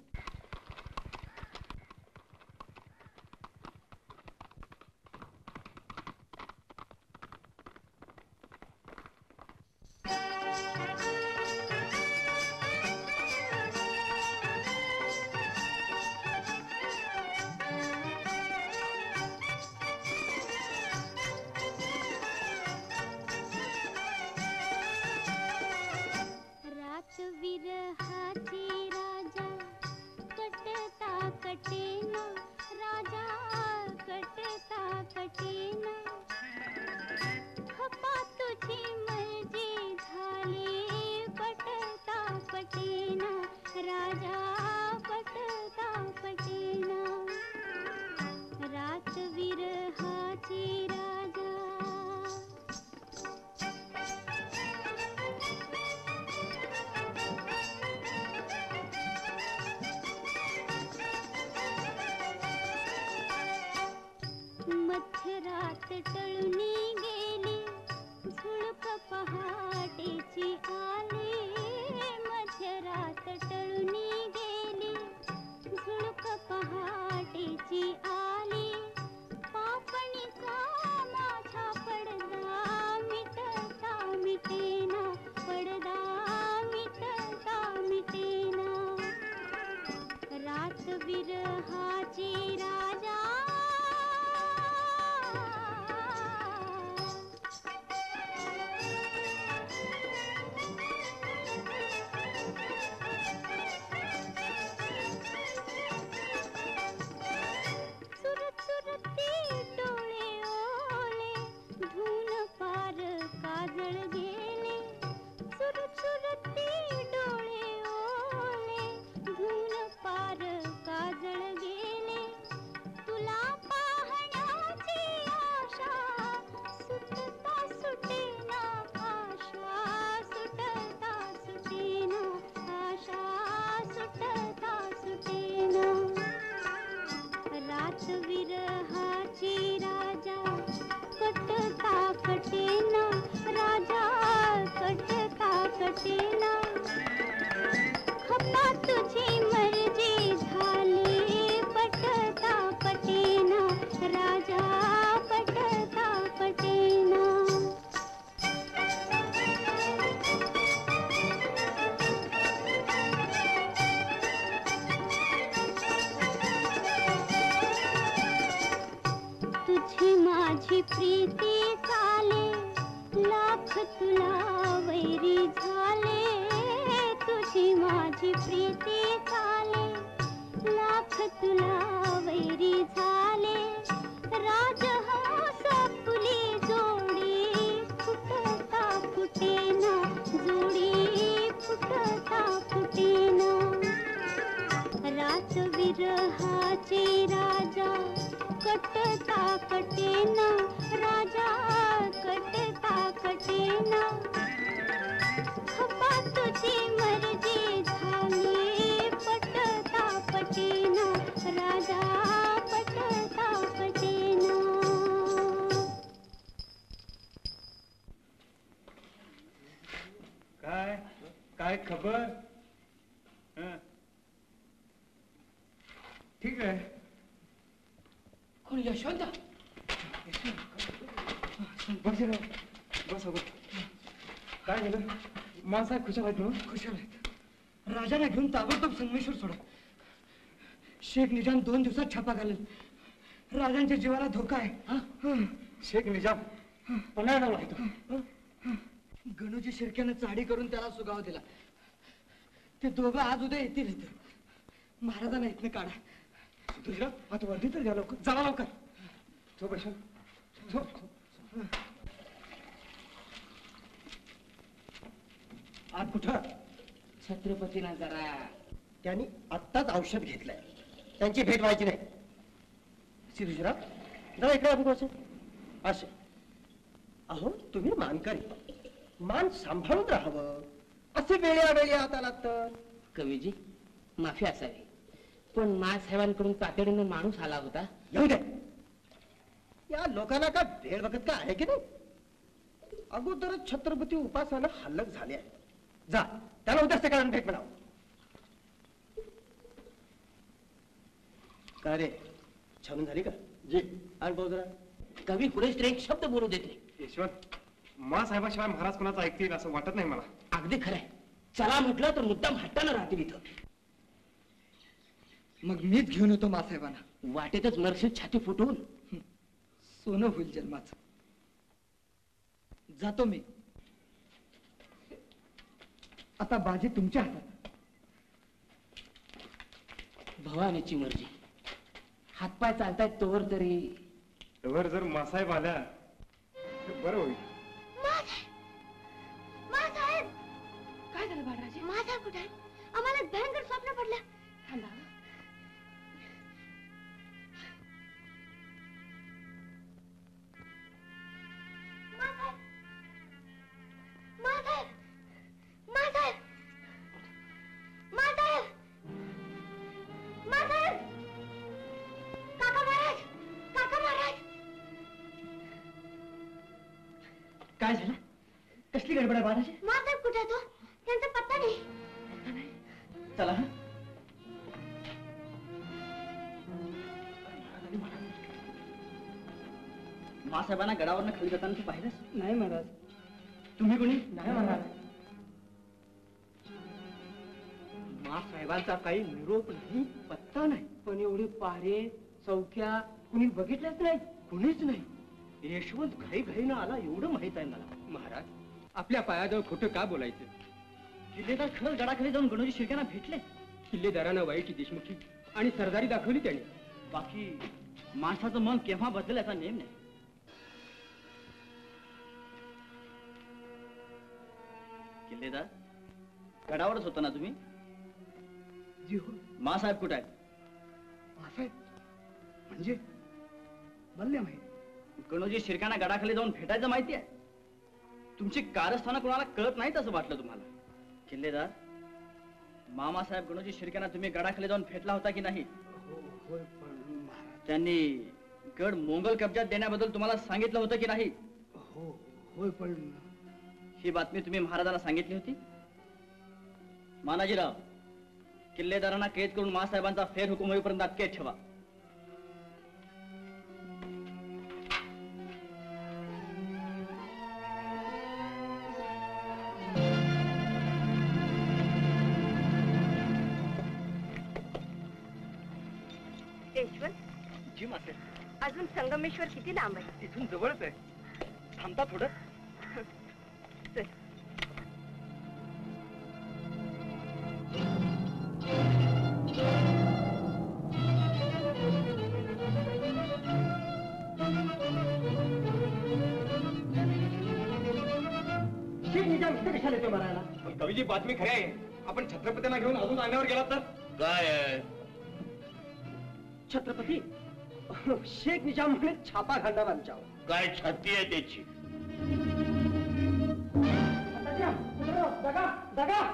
माझी प्रीती चाले, लाख तुला वैरी झाले, तुझी माझी प्रीती चाले, लाख तुला वैरी झाले, राज हंस तुली जोडी, फुटता फुटेना जोडी, फुटता फुटेना, रात विरहाचे राजा, कटता कटेना राजा, कटता कटेना, खपा तुझी मर्जी झाली, पटता पटेना राजा, पटता पटेना। काय काय खबर? ठीक है। यशोदा बस बस अगो काय मासाहेब खुशाल आहेत ना? खुशाल आहेत. राजाला घेऊन ताबडतोब संगमेश्वर सोडा. शेख निजाम 2 दिवसात छापा घालेल. राजांच्या जीवाला धोका आहे. शेख निजाम पळायला लागला. गणूजी शिर्क्यानं चाडी करून त्याला सुगाव दिला. ते दोघं आज उद्या येतील. महाराजांना इथनं काढा. तुझ्या आता वर्दी तर घ्या. लवकर जावा. लवकर झोप अशा. आज कुठं? छत्रपतींना जरा त्यांनी आत्ताच औषध घेतलंय. त्यांची भेट व्हायची नाही. शिरीषराव जरा इकडे आपण कसे असे. अहो तुम्ही मानकरी, मान सांभाळून राहावं. असे वेळेवेळी आता लागतं. कवीजी माफी असावी, पण मासाहेबांकडून तातडीनं माणूस आला होता. येऊ दे. या लोकांना का भेळ बघत का आहे की नाही? अगोदर छत्रपती उपासानं हल्लक झाले आहे. जा त्याला उद्या सकाळी भेट म्हणावं. का रे छान झाली का? जी अनुभव जरा कवी कुरेशला एक शब्द बोलू देत नाही. ईश्वर, मासाहेबाशिवाय महाराज कोणाचं ऐकतील असं वाटत नाही मला. अगदी खरंय. चला म्हटलं तर मुद्दाम हट्टानं राहतील इथं. मग मीच घेऊन येतो मासाहेबांना. वाटेतच मरशील छाती फुटून. सोनं होईल जन्माचं. जातो मी. आता बाजी तुमच्या हातात. भवानीची मर्जी. हातपाय चालतायत तोवर तरी. तोवर जर मासाहेब आला तर बरं होईल. मासाहेब काय झालं बाळराजे? मासाहेब कुठे? आम्हाला भयंकर स्वप्न पडलं. थांबा. काय झालं? कसली गडबड आहे बाळाजी? माधव कुठे आहे तो? त्यांचा पत्ता नाही. पत्ता नाही. चला हा. मासाहेबांना गडावरनं खाली जाताना तू पाहिलंस? नाही महाराज. तुम्ही कोणी? नाही महाराज. मासाहेबांचा काही निरोप नाही, पत्ता नाही, पण एवढे पारे चौक्या कुणी बघितलंच नाही. कुणीच नाही. यशवंत घाई घाईनं आला एवढं माहित आहे मला. महाराज आपल्या पायाजवळ खोटं का बोलायचं? किल्लेदार खरंच गडाखाली जाऊन गणोजी शिर्क्यांना भेटले. किल्लेदारानं वाईट देशमुखी आणि सरदारी दाखवली त्याने. बाकी माणसाचं मन केव्हा बदल याचा नेम नाही. किल्लेदार गडावरच होता ना तुम्ही? जी हो. मासाहेब कुठे आहेत? मासाहेब म्हणजे मला माहित. गणोजी शिर्क्यांना गडाखाली जाऊन भेटायचं माहिती आहे. तुमची कारस्थानं कोणाला कळत नाहीत असं वाटलं तुम्हाला. किल्लेदार मामासाहेब गणोजी शिर्क्यांना तुम्ही गडाखाली जाऊन भेटला होता की नाही? त्यांनी गड मोंगल कब्जात देण्याबद्दल तुम्हाला सांगितलं होतं की नाही? होय पण ही बातमी तुम्ही महाराजांना सांगितली होती? मानाजीराव किल्लेदारांना कैद करून मासाहेबांचा फेर हुकूम होईपर्यंत अटकेत ठेवा. अजून संगमेश्वर किती लांब आहे? इथून जवळच आहे, थांबता थोडं. कवीजी बातमी खरी आहे, आपण छत्रपतींना घेऊन अजून अंगणावर गेला तर काय? छत्रपती शेख निजाम म्हणे छापा घालणार आमच्यावर. काय छाती आहे त्याची? दगा दगा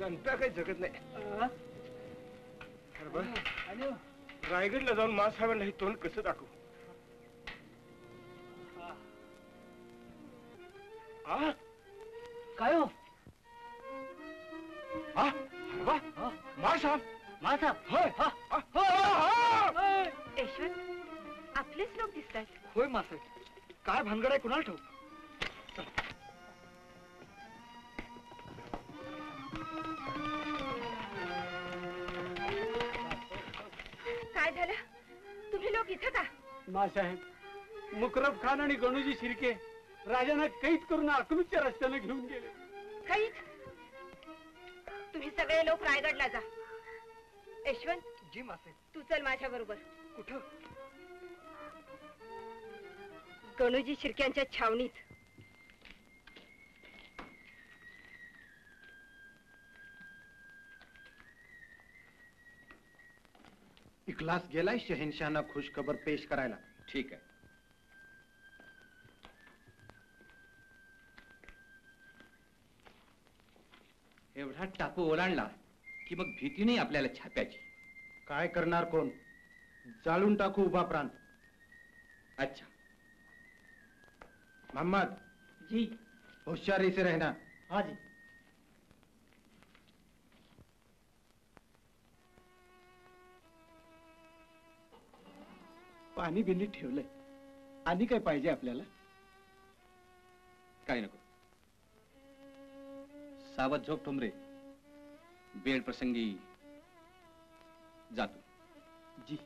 घंटा काही जगत नाही. रायगडला जाऊन मासाहेबांना हे तोंड कसं दाखवू? काय हो मासाहेब? आपलेच लोक दिसतात. होय मासाहेब, काय भानगड आहे कुणाला ठाऊक? काय झालं? तुम्ही लोक इथं का? मासाहेब, मुकरब खान आणि गणूजी शिर्के राजांना कैद करून अकलूजच्या रस्त्याने घेऊन गेले. कैद? तुम्ही सगळे लोक रायगडला जा. यशवंत जी मासाहेब, तू चल माझ्या बरोबर. कुठं? गणूजी शिर्क्यांच्या छावणीत. इखलास गेलाय शहनशाहना खुशखबर पेश करायला. ठीक आहे. एवढा टापू ओलांडला की मग भीती नाही आपल्याला छाप्याची. काय करणार? कोण जाळून टाकू उभा प्राण. अच्छा मोहम्मद जी, होशियारी से रहना. हाँ जी. पाणी बिनी ठेवलंय, आणि काय पाहिजे आपल्याला? काय नको. सावध झोप ठोंबरे, बेड प्रसंगी जातो. जी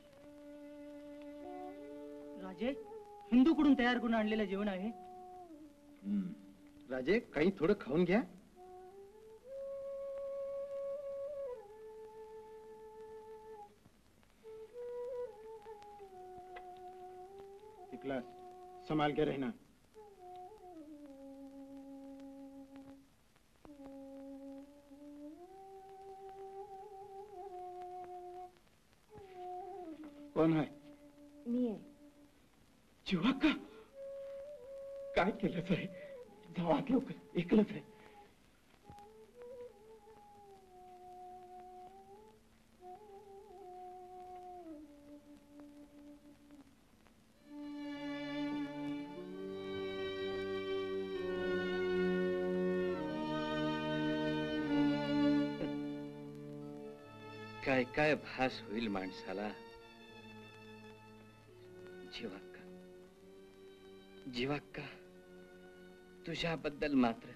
राजे, हिंदूकडून तयार करून आणलेलं जेवण आहे. राजे, काही थोडं खाऊन घ्या. संभाल के रहना. कौन है? जीवा का काय केलं? जाऊ आत लवकर, एकलंच आहे. काय काय भास होईल माणसाला जीवाक्का. जीवाक्का तुझ्याबद्दल मात्र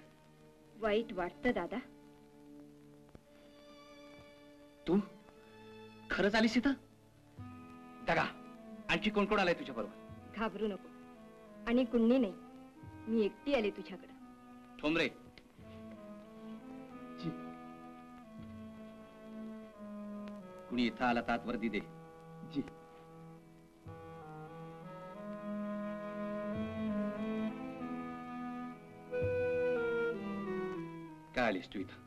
वाईट वाटतं दादा. तू खरंच आलीस इथं? दादा आणखी कोण कोण आलाय तुझ्या बरोबर? घाबरू नको आणि कुणी नाही, मी एकटी आले तुझ्याकडे. ठोंबरे कुणी इथं आला तात वर्दी दे. जी काय आलीस तू इथं?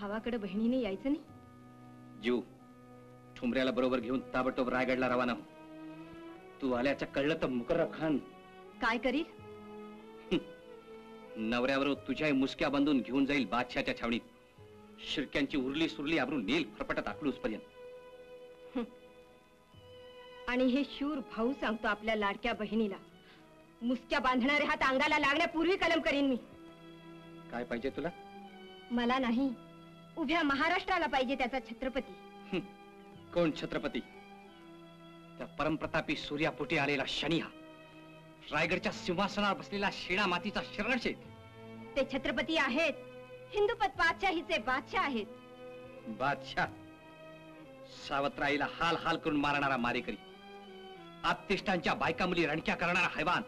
भावाकडे बहिणीने यायचं नाही. जीव ठुमऱ्याला बरोबर घेऊन ताबडतोब रायगडला रवाना हो. तू आल्याचं कळलं तर मुकर्रब खान काय करील? नवऱ्यावर तुझ्याही मुसक्या बांधून घेऊन जाईल बादशाच्या छावणीत. शिरक्यांची उरली सुरली आबरून नील फरफटत आखलूस पर्यंत. आणि हे शूर भाऊ सांगतो आपल्या लाडक्या बहिणीला, मुसक्या बांधणारे हात अंगाला लागण्यापूर्वी कलम करीन मी. काय पाहिजे तुला? मला नाही, उभ्या महाराष्ट्राला पाहिजे त्याचा छत्रपती. कोण छत्रपती? त्या परमप्रतापी सूर्यापोटी आलेला शनी हा, रायगडच्या सिंहासनावर बसलेला शेणा मातीचा शरणशेत. ते छत्रपती आहेत, हिंदूपद बादशाहीचे बादशाह आहेत. बादशाह सावत्राईला हाल हाल करून मारणारा मारेकरी, आप्तिष्ठांच्या बायका मुली रणक्या करणारा हैवान,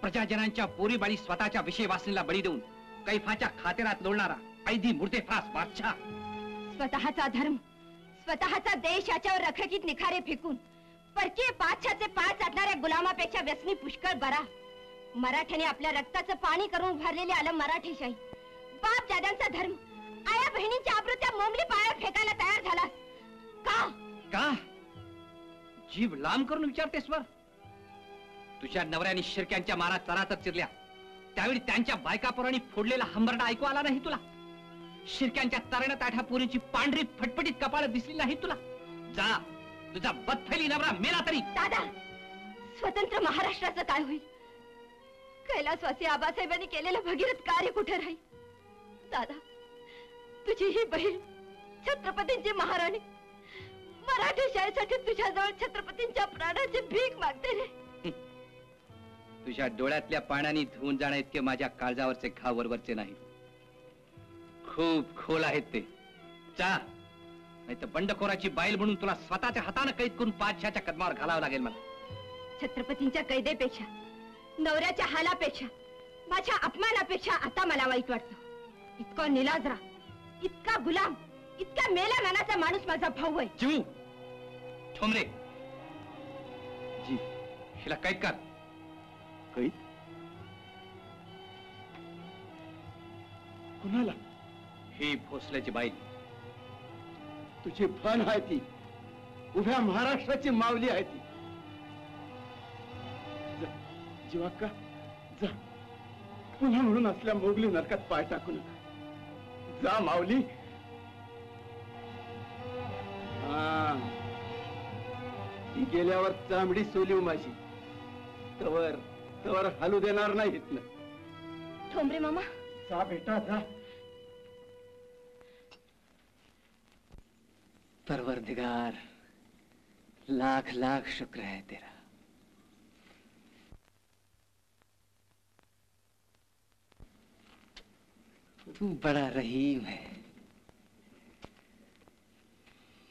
प्रजाजनांच्या पोरीबाळी स्वतःच्या विषय वासनेला बळी देऊन कैफाच्या खातेरात लोळणारा कैदी मुर्देफास बादशाह. स्वतःचा धर्म स्वतःचा देश याच्यावर रखरखीत निखारे फेकून परकीय बादशाचे पाय चाटणाऱ्या गुलामापेक्षा व्यसनी पुष्कळ बरा. मराठ्याने आपल्या रक्ताचं पाणी करून भरलेली आलं मराठीशाही. बाप दादांचा धर्म आया बहिणींच्या आब्रूच्या मोमली पायावर फेकायला तयार झाला का? का जीभ लांब करून विचारतेस? वर तुझ्या नवऱ्याने शिरक्यांच्या मारा चरातच चिरल्या त्यावेळी त्यांच्या बायकापुराणी फोडलेला हंबरडा ऐकू आला नाही तुला? शिरक्यांच्या तरण ताठ्या पुरीची पांढरी फटफटीत कपाळ दिसली नाही तुला? जा, तुझा बदफैली नवरा मेला तरी. दादा स्वतंत्र महाराष्ट्राचं काय होईल? कैलासवासी आबासाहेबांनी केलेलं भगीरथ कार्य कुठे राहील? दादा तुझी ही बहीण छत्रपतींची महाराणी मराठी शाळेसाठी तुझ्याजवळ छत्रपतींच्या प्राणाची भीक मागते रे. तुझ्या डोळ्यातल्या पाण्याने धुवून जाण्या इतके माझ्या काळजावरचे घाव वरवरचे नाही, खूप खोल आहेत ते. चा नाही तर बंडखोराची बाईल म्हणून तुला स्वतःच्या हाताने कैद करून बादशाच्या कदमावर घालावं लागेल मला. छत्रपतींच्या कैदेपेक्षा, नवऱ्याच्या हालापेक्षा, माझ्या अपमानापेक्षा आता मला वाईट वाटतं. इतका निलाजरा, इतका गुलाम, इतका मेला मनाचा माणूस माझा भाऊ आहे. जीव ठोंबरे जी हिला कैद कर. कैद कुणाला? ही भोसल्याची बाई तुझी फण आहे ती, उभ्या महाराष्ट्राची मावली आहे ती. जीवाक्का जा, पुन्हा म्हणून असल्या मोगली नरकात पाय टाकू नका. जा माऊली. ती गेल्यावर चांबडी सोलीव माझी, तवर तवर हालू देणार नाही इथनं. ठोंबरे मामा जा बेटा जा. परवरदिगार लाख लाख शुक्र है तेरा. तू बड़ा रहीम है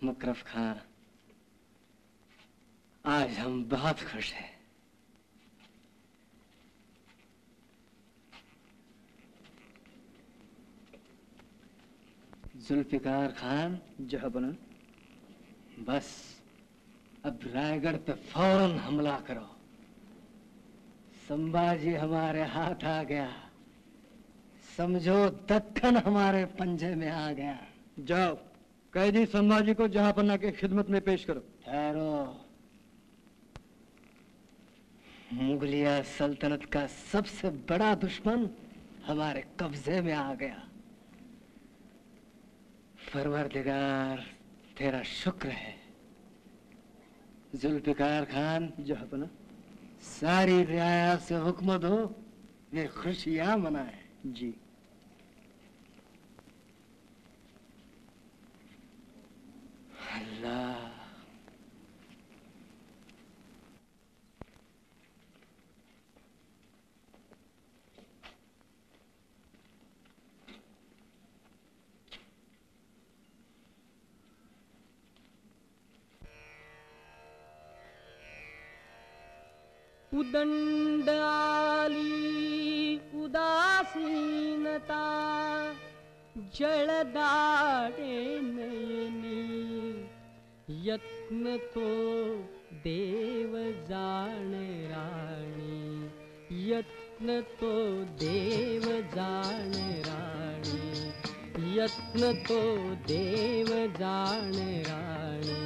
मुकर्रब खान, आज हम बहुत खुश हैं. जुल्फिकार खान जहांबना, बस अब रायगढ़ पे फौरन हमला करो. संभाजी हमारे हाथ आ गया, समझो दक्कन हमारे पंजे में आ गया. जाओ कैदी संभाजी को जहांपना के खिदमत में पेश करो. ठहरो, मुगलिया सल्तनत का सबसे बड़ा दुश्मन हमारे कब्जे में आ गया. परवरदिगार तेरा शुक्र है. जुल्फिकार खान जहांपना, सारी रियासत से हुक्म दो, ये खुशियां मनाए. जी उदंडाली उदासीनता जलदाटे नयनी यत्न तो देव जाणे राणी यत्न तो देव जाणे राणी यत्न तो देव जाणे राणी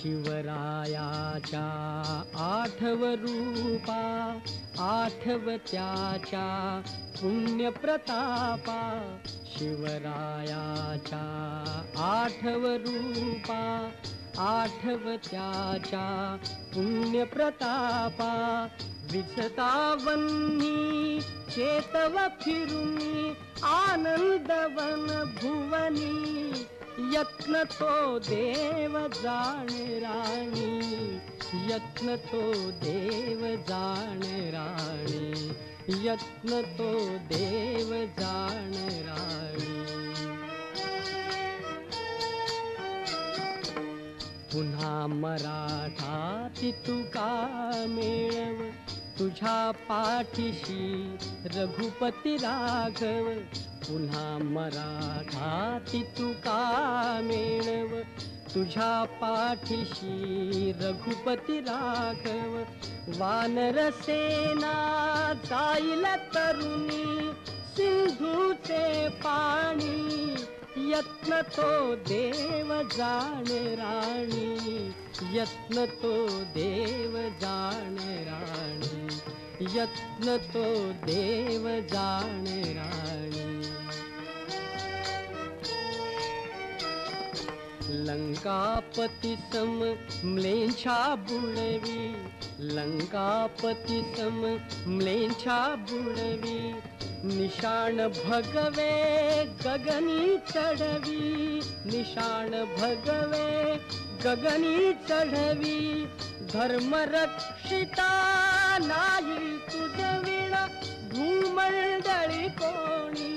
शिवरायाचा आठव रूपा आठव त्याचा पुण्य प्रतापा शिवरायाचा आठव रूपा आठव त्याचा पुण्य प्रतापा विसतावन्नी चेतव फिरुनी आनंदवन भुवनी यत्न तो देव जाणे राणी यत्न तो देव जाणे राणी यत्न तो देव जाणे राणी पुन्हा मराठा तुका मेळव तुझा पाठीशी रघुपती राघव पुन्हा मराठा तुका मेळव तुझा पाठीशी रघुपती राघव वानर सेना जाईल तरुणी सिंधूचे पाणी यत्न तो देव जाणे राणी यत्न तो देव जाणे राणी यत्न तो देव जाणे राणी लंकापति सम म्लेच्छा बुड़वी लंकापति सम म्लेच्छा बुड़वी निशान भगवे गगनी चढ़वी निशान भगवे गगनी चढ़वी धर्म रक्षिता नाई तुझविणा भूमंडली कोणी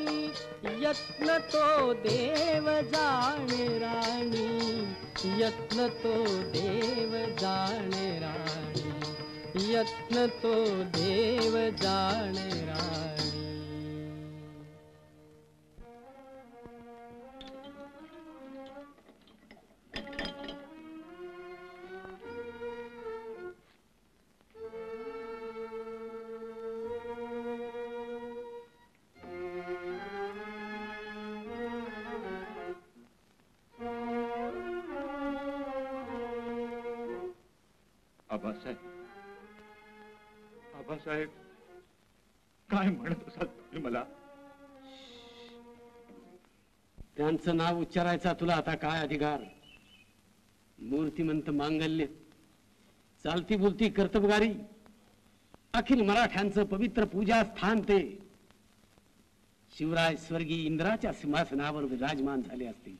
यत्न तो देव जाणे राणी यत्न तो देव जाणे राणी यत्न तो देव जाणे राणी साहेब काय म्हणत असाल तुम्ही मला त्यांचं नाव उच्चारायचा तुला आता काय अधिकार मूर्तिमंत मांगल्य चालती बोलती कर्तबगारी अखिल मराठ्यांचं पवित्र पूजा स्थान ते शिवराय स्वर्गीय इंद्राच्या सिंहासनावर विराजमान झाले असते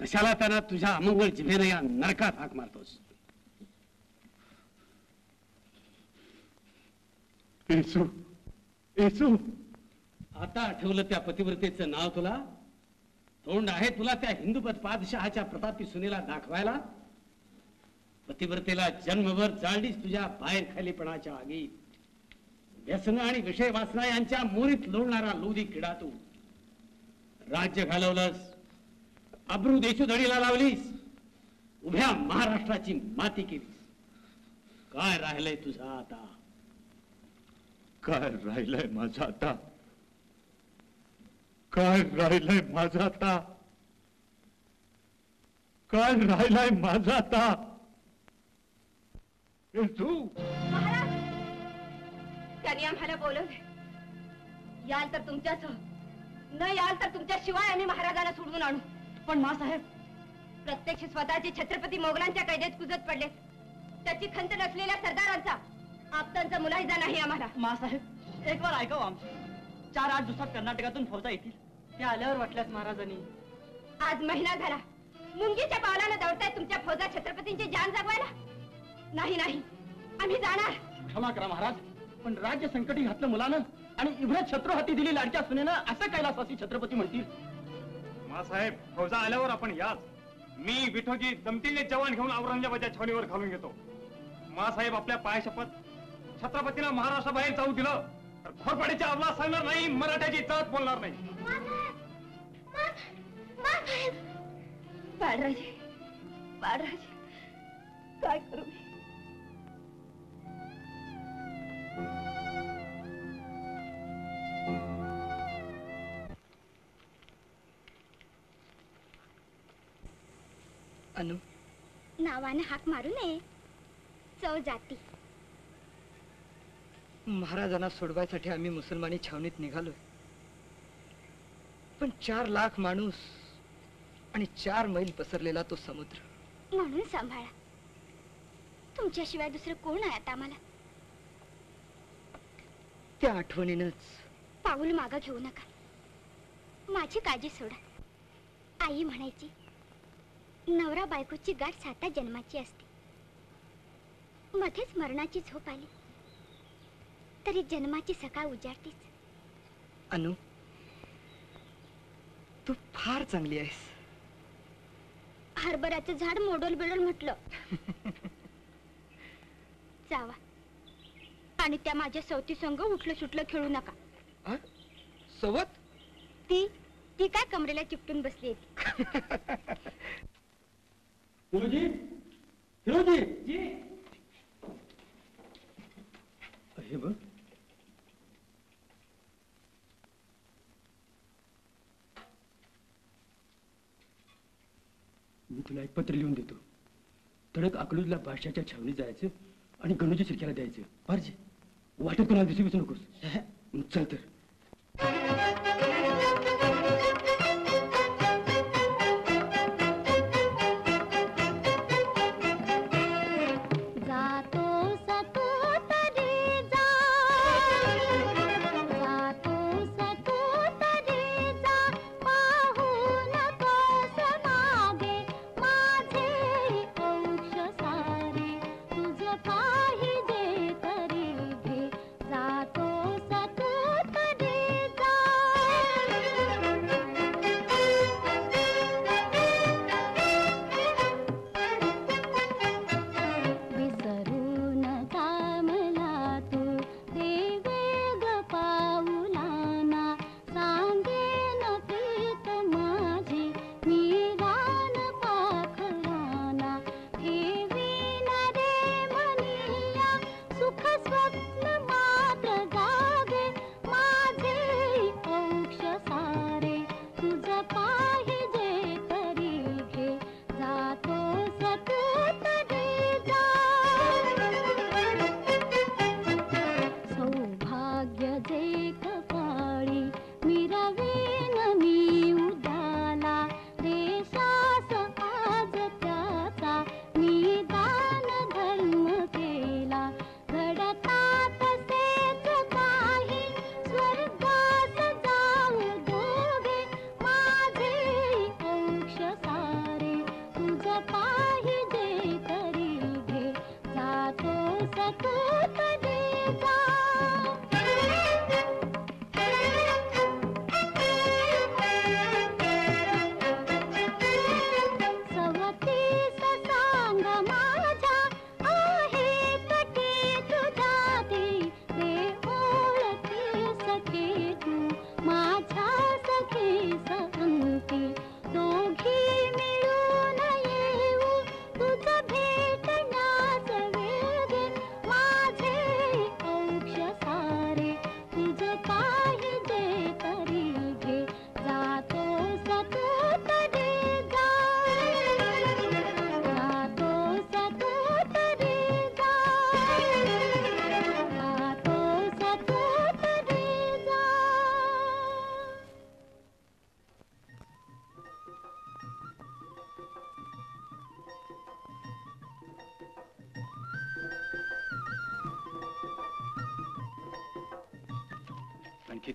कशाला त्यांना तुझ्या अमंगळ जिभेने या नरकात हाक मारतोस येशू, येशू, आता आठवलं त्या पतिव्रतेचं नाव तुला तोंड आहे तुला त्या हिंदूपद पादशहाच्या प्रतापी सुनेला दाखवायला पतिव्रतेला जन्मभर जाळलीस तुझ्या बाहेर खालीपणाच्या आगीत व्यसन आणि विषय वासना यांच्या मोरीत लोळणारा लोधी किडा तू राज्य घालवलंस अब्रू देशू धडीला लावलीस उभ्या महाराष्ट्राची माती केलीस काय राहिलंय तुझा आता काय राहिलंय माझा आता काय राहिलंय माझा आता काय राहिलंय माझा आता येशू महाराज त्यांनी आम्हाला बोलवलं याल तर तुमच्यासह न याल तर तुमच्या शिवाय आम्ही महाराजाला सोडून आणू पण मासाहेब प्रत्यक्ष स्वतःचे छत्रपती मोगलांच्या कैदेत कुजत पडले त्याची खंत नसलेल्या सरदारांचा आपतांचा मुलाहिजा नाही आम्हाला मासाहेब एक बार ऐकाव आमचं 4-8 दिवसात कर्नाटकातून फौजा येतील ते आल्यावर वाटल्यास महाराजांनी आज महिना झाला मुंगीच्या पावलानं दौडताय तुमच्या फौजा छत्रपतींची जान जगवायला नाही नाही आम्ही जाणार क्षमा करा महाराज पण राज्य संकटी घातलं मुलानं आणि इब्रत छत्र हाती दिली लाडक्या सुनेनं असं कैलासवासी छत्रपती म्हणतील मासाहेब फौजा आल्यावर आपण याच मी विठोजी दमतीने जवान घेऊन औरंगजेबाच्या छावणीवर घालून घेतो। मासाहेब आपल्या पाय शपथ, छत्रपतीला महाराष्ट्र बाहेर जाऊ दिलं तर खोरपडीच्या अवला सांगणार नाही, मराठ्याची इज्जत बोलणार नाही। बाळराजे, बाळराजे काय करू मी? अनु नावाने हाक मारू नये, चव जाती। महाराजांना सोडवायसाठी आम्ही मुसलमानी छावणीत निघालोय, पण 4 लाख माणूस आणि 4 मैल पसरलेला तो समुद्र म्हणून सांभाळा। तुमच्याशिवाय दुसरं कोण आहे आता आम्हाला? त्या आठवणीनच पाऊल मागे घेऊ नका, माझी काळजी सोडा। आई म्हणायची नवरा बायकोची गाठ 7 जन्माची असते, मध्येच मरणाची झोप आली तरी जन्माची सकाळ उजाडतीच। अनु तू फार चांगली आहेस। हरभऱ्याचं झाड मोडल बिडल म्हटलं जावा, आणि त्या माझ्या सवती संग उठलं सुटलं खेळू नका। सवत ती ती काय कमरेला चिपटून बसली होती। हिरोजी, हिरोजी जी, हे बघ मी तुला एक पत्र लिहून देतो। तडक अकलूजला बादशाच्या छावणीत जायचं आणि गणूजी शिरक्याला द्यायचं। बरजी वाटत कोणाला दिसू बिसू नकोस। चल तर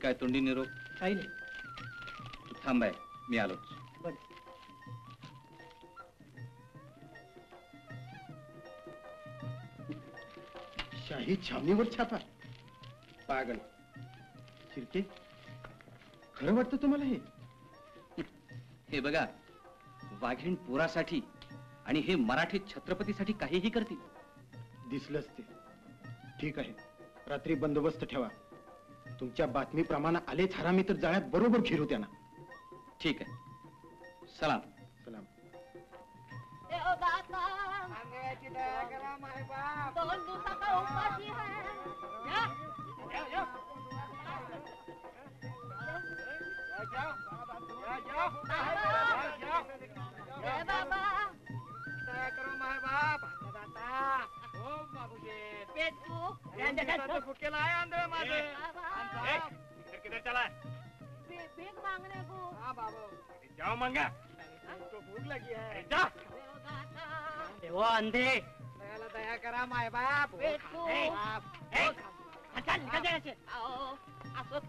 काय तोंडी निरोप? काही नाही, तू थांबाय मी आलो। शाही छावणीवर छापा? पागल शिर्के, खरं वाटतं तुम्हाला हे? हे बघा वाघीण पोरासाठी आणि हे मराठी छत्रपतीसाठी काहीही करतील दिसलंच ते। ठीक आहे, रात्री बंदोबस्त ठेवा। तुमच्या बातमीप्रमाणे आले हरामी तर जाळ्यात बरोबर खिरू त्यांना। ठीक आहे, सलाम सलाम। किधर चला भीख मांगने को? हाँ बाबा जाओ मंगा, तो भूख लगी है। जा वो अंधे दया करा माय बाप।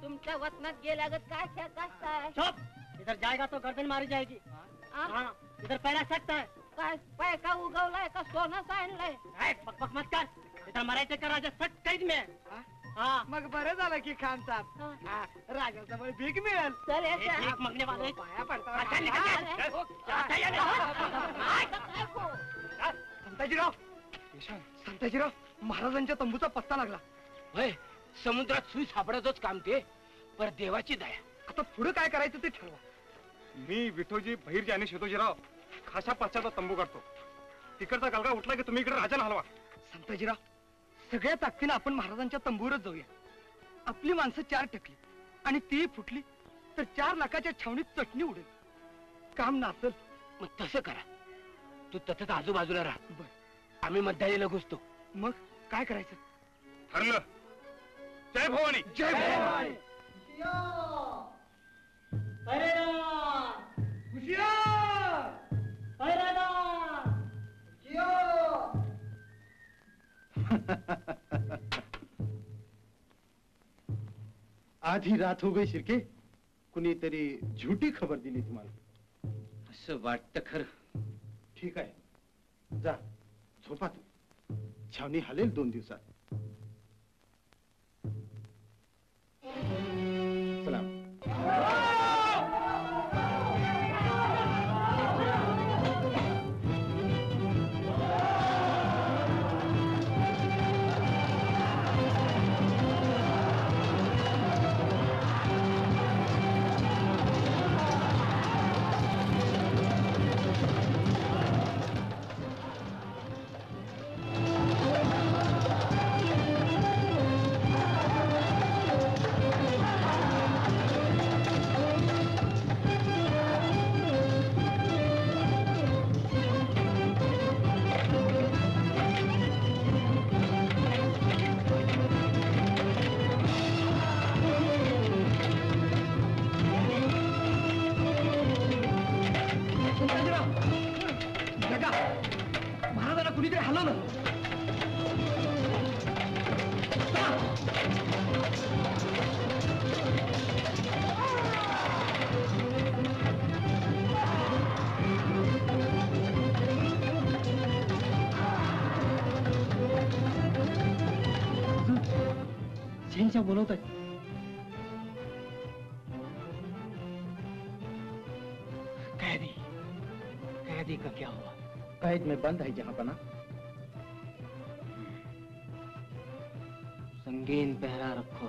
तुमच्या वतनात गेला चुप, इधर जाएगा तो गर्दन मारी जाएगी। हाँ इधर पैरा सकता है पैसा उगवलाय का सोना सांगलाय। पकपक मत कर, इधर मरायचं का राजा सट कैद में। मग बरं झालं की खान साहब राजाजवळ भीक मिळेल। भीक मागने वाले पाया पडतात। संताजीराव संताजीराव महाराजांच्या तंबूचा पत्ता लागला। समुद्रात सुई सापडायचंच काम ते, पर देवाची दया। आता पुढे काय करायचं ते ठरवा। मी विठोजी भैरजी आणि शेतोजीराव खाशा पाचाचा तंबू करतो। तिकडचा गलगा उठला की तुम्ही इकडे राजाला हलवा। संताजीराव सगळ्या ताकदीने आपण महाराजांच्या तंबूवरच जाऊया। आपली माणसं चार टकली आणि ती फुटली तर 4 लाखाच्या छावणीत चटणी उडेल। काम नासल मग तसं करा, तू तसंच आजूबाजूला राहा। बरं आम्ही मध्याला घुसतो। मग काय करायचं ठरलं। जय भवानी जय भवानी। आधी रात हो गई शिरके, कुणीतरी झूठी खबर दिली तुम्हाला। असं वाटतं खरं। ठीक आहे, जा झोपा तू। छावणी हलेल 2 दिवसात। बोलवत आहे कैदी, कैदी का क्या हुआ? कैद में बंद है जहां बना। संगीन पहरा रखो।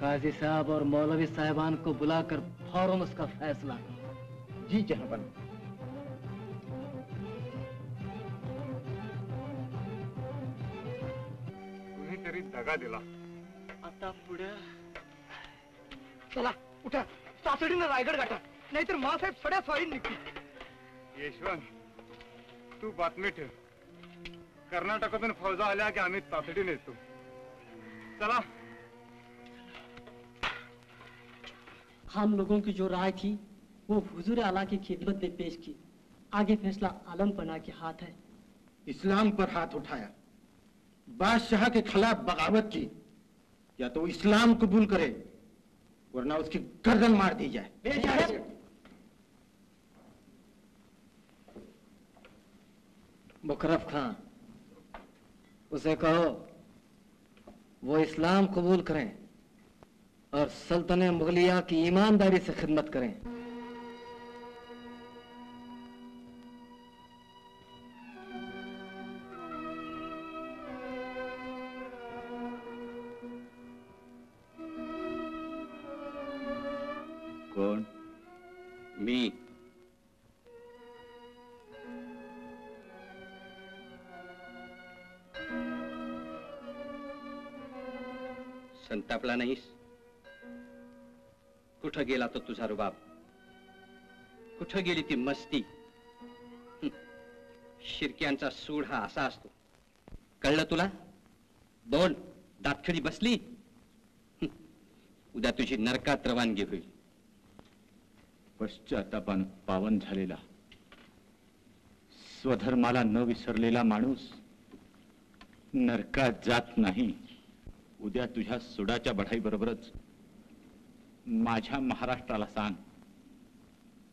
काजी साहब और मौलवी साहिबान को बुलाकर फौरन उसका फैसला करो। जी जहां बना। दिला आता पुढे चला, उठा तातडीने रायगड गाठा, नाहीतर मासाहेब सड्या स्वारीन निघतील। यशवंत तू बातमी ठेव, कर्नाटकातून फौजा आल्या की आम्ही तातडीने येतो। चला। हम लोगों की जो राय थी वो हुजूर आला की खिदमत में पेश की। आगे फैसला आलम पना के हाथ है। इस्लाम पर हाथ उठाया, बादशाह के खिलाफ बगावत की, या तो इस्लाम कबूल करे वरना उसकी गर्दन मार दी जाए। मुकर्रब खान उसे कहो वो इस्लाम कबूल करें और सल्तनत मुगलिया की ईमानदारी से खिदमत करें। कौन? मी। संतापला नाहीस? कुठं गेला तो तुझा रुबाब? कुठं गेली ती मस्ती? शिरक्यांचा सूड हा असा असतो, कळलं तुला? बोल, दातखिळी बसली? उद्या तुझी नरकात रवानगी होईल। पश्चातापान पावन झालेला, स्वधर्माला न विसरलेला माणूस नरकात जात नाही। उद्या तुझ्या सुडाच्या बढाई बरोबरच माझ्या महाराष्ट्राला सांग,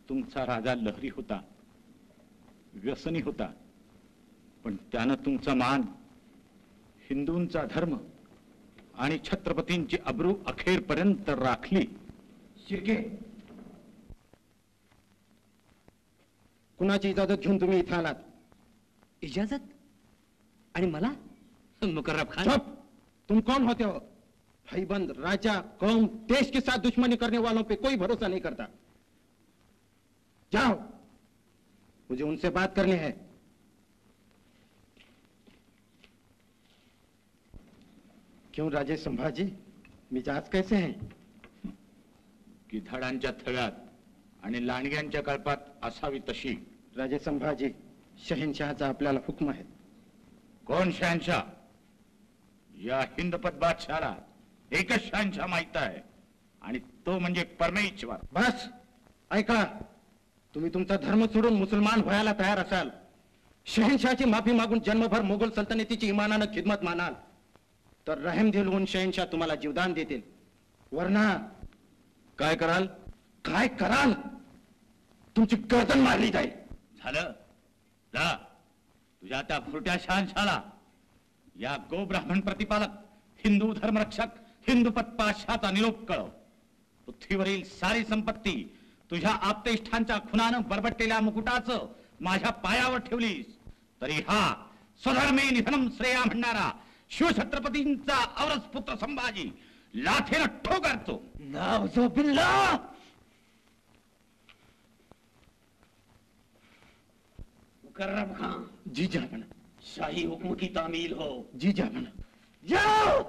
तुमचा राजा लहरी होता, व्यसनी होता, पण त्यानं तुमचा मान, हिंदूंचा धर्म आणि छत्रपतींची अब्रू अखेरपर्यंत राखली। शिर्के, कुणाची इजाजत घेऊन तुम्ही इथं आलात? इजाजत? आणि मला? मुकर्रब खान? तुम कौन होते हो? भाईबंद, राजा, कौम, देश के साथ दुश्मनी करने वालों पे कोई भरोसा नहीं करता। जाओ, मुझे उनसे बात करनी है। क्यों राजे संभाजी, मिजाज कैसे हैं? गिधाडांच्या थळ्यात आणि लांडग्यांच्या कळपात असावी तशी। राजे संभाजी, शहनशाहचा आपल्याला हुक्म आहे। कोण शहनशाह? या हिंदपत बादशाहला एकच शहनशाह माहित आहे आणि तो म्हणजे परमेश्वर। बस, ऐका, तुम्ही तुमचा धर्म सोडून मुसलमान व्हायला तयार असाल, शहनशाहची माफी मागून जन्मभर मोगल सल्तनतीची इमानानं खिदमत मानाल तर रहमदिल होऊन शहनशाह तुम्हाला जीवदान देतील, वरना काय कराल? काय कराल? तुमची गर्दन मारली जाईल। झालं, जा तुझ्या त्या फुरट्या शहनशाहला, या गो ब्राह्मण प्रतिपालक, हिंदू धर्मरक्षक, हिंदूपत पाशाचा निरोप कळव। पृथ्वीवरील सारी संपत्ती तुझ्या आपतेष्ठांच्या खुनानं बरबटलेल्या मुकुटाचं माझ्या पायावर ठेवलीस तरी हा स्वधर्मे निधनम श्रेया म्हणणारा शिवछत्रपतींचा औरस पुत्र संभाजी लाथेनं ठोकरतो। नाऊजु बिल्लाह। मुकर्रब खान जी जान, शाही हुक्म की तामील हो। जी जान, जाओ।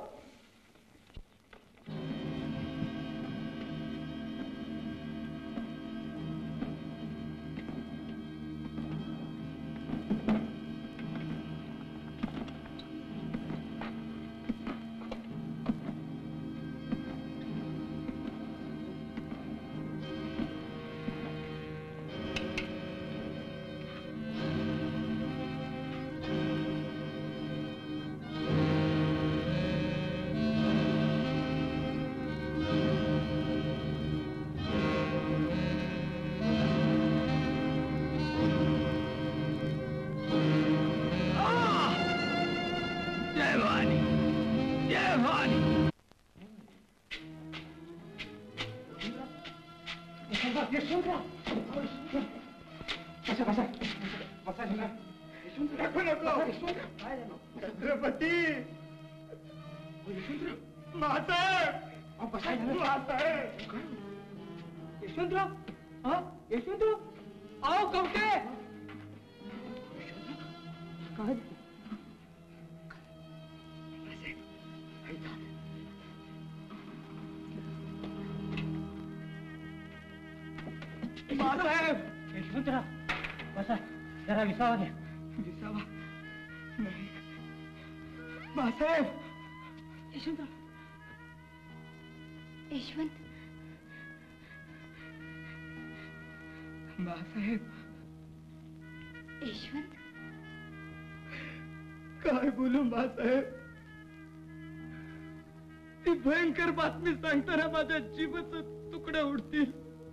भयंकर बातमी सांगताना माझ्या जीवाचे तुकडे उडतील।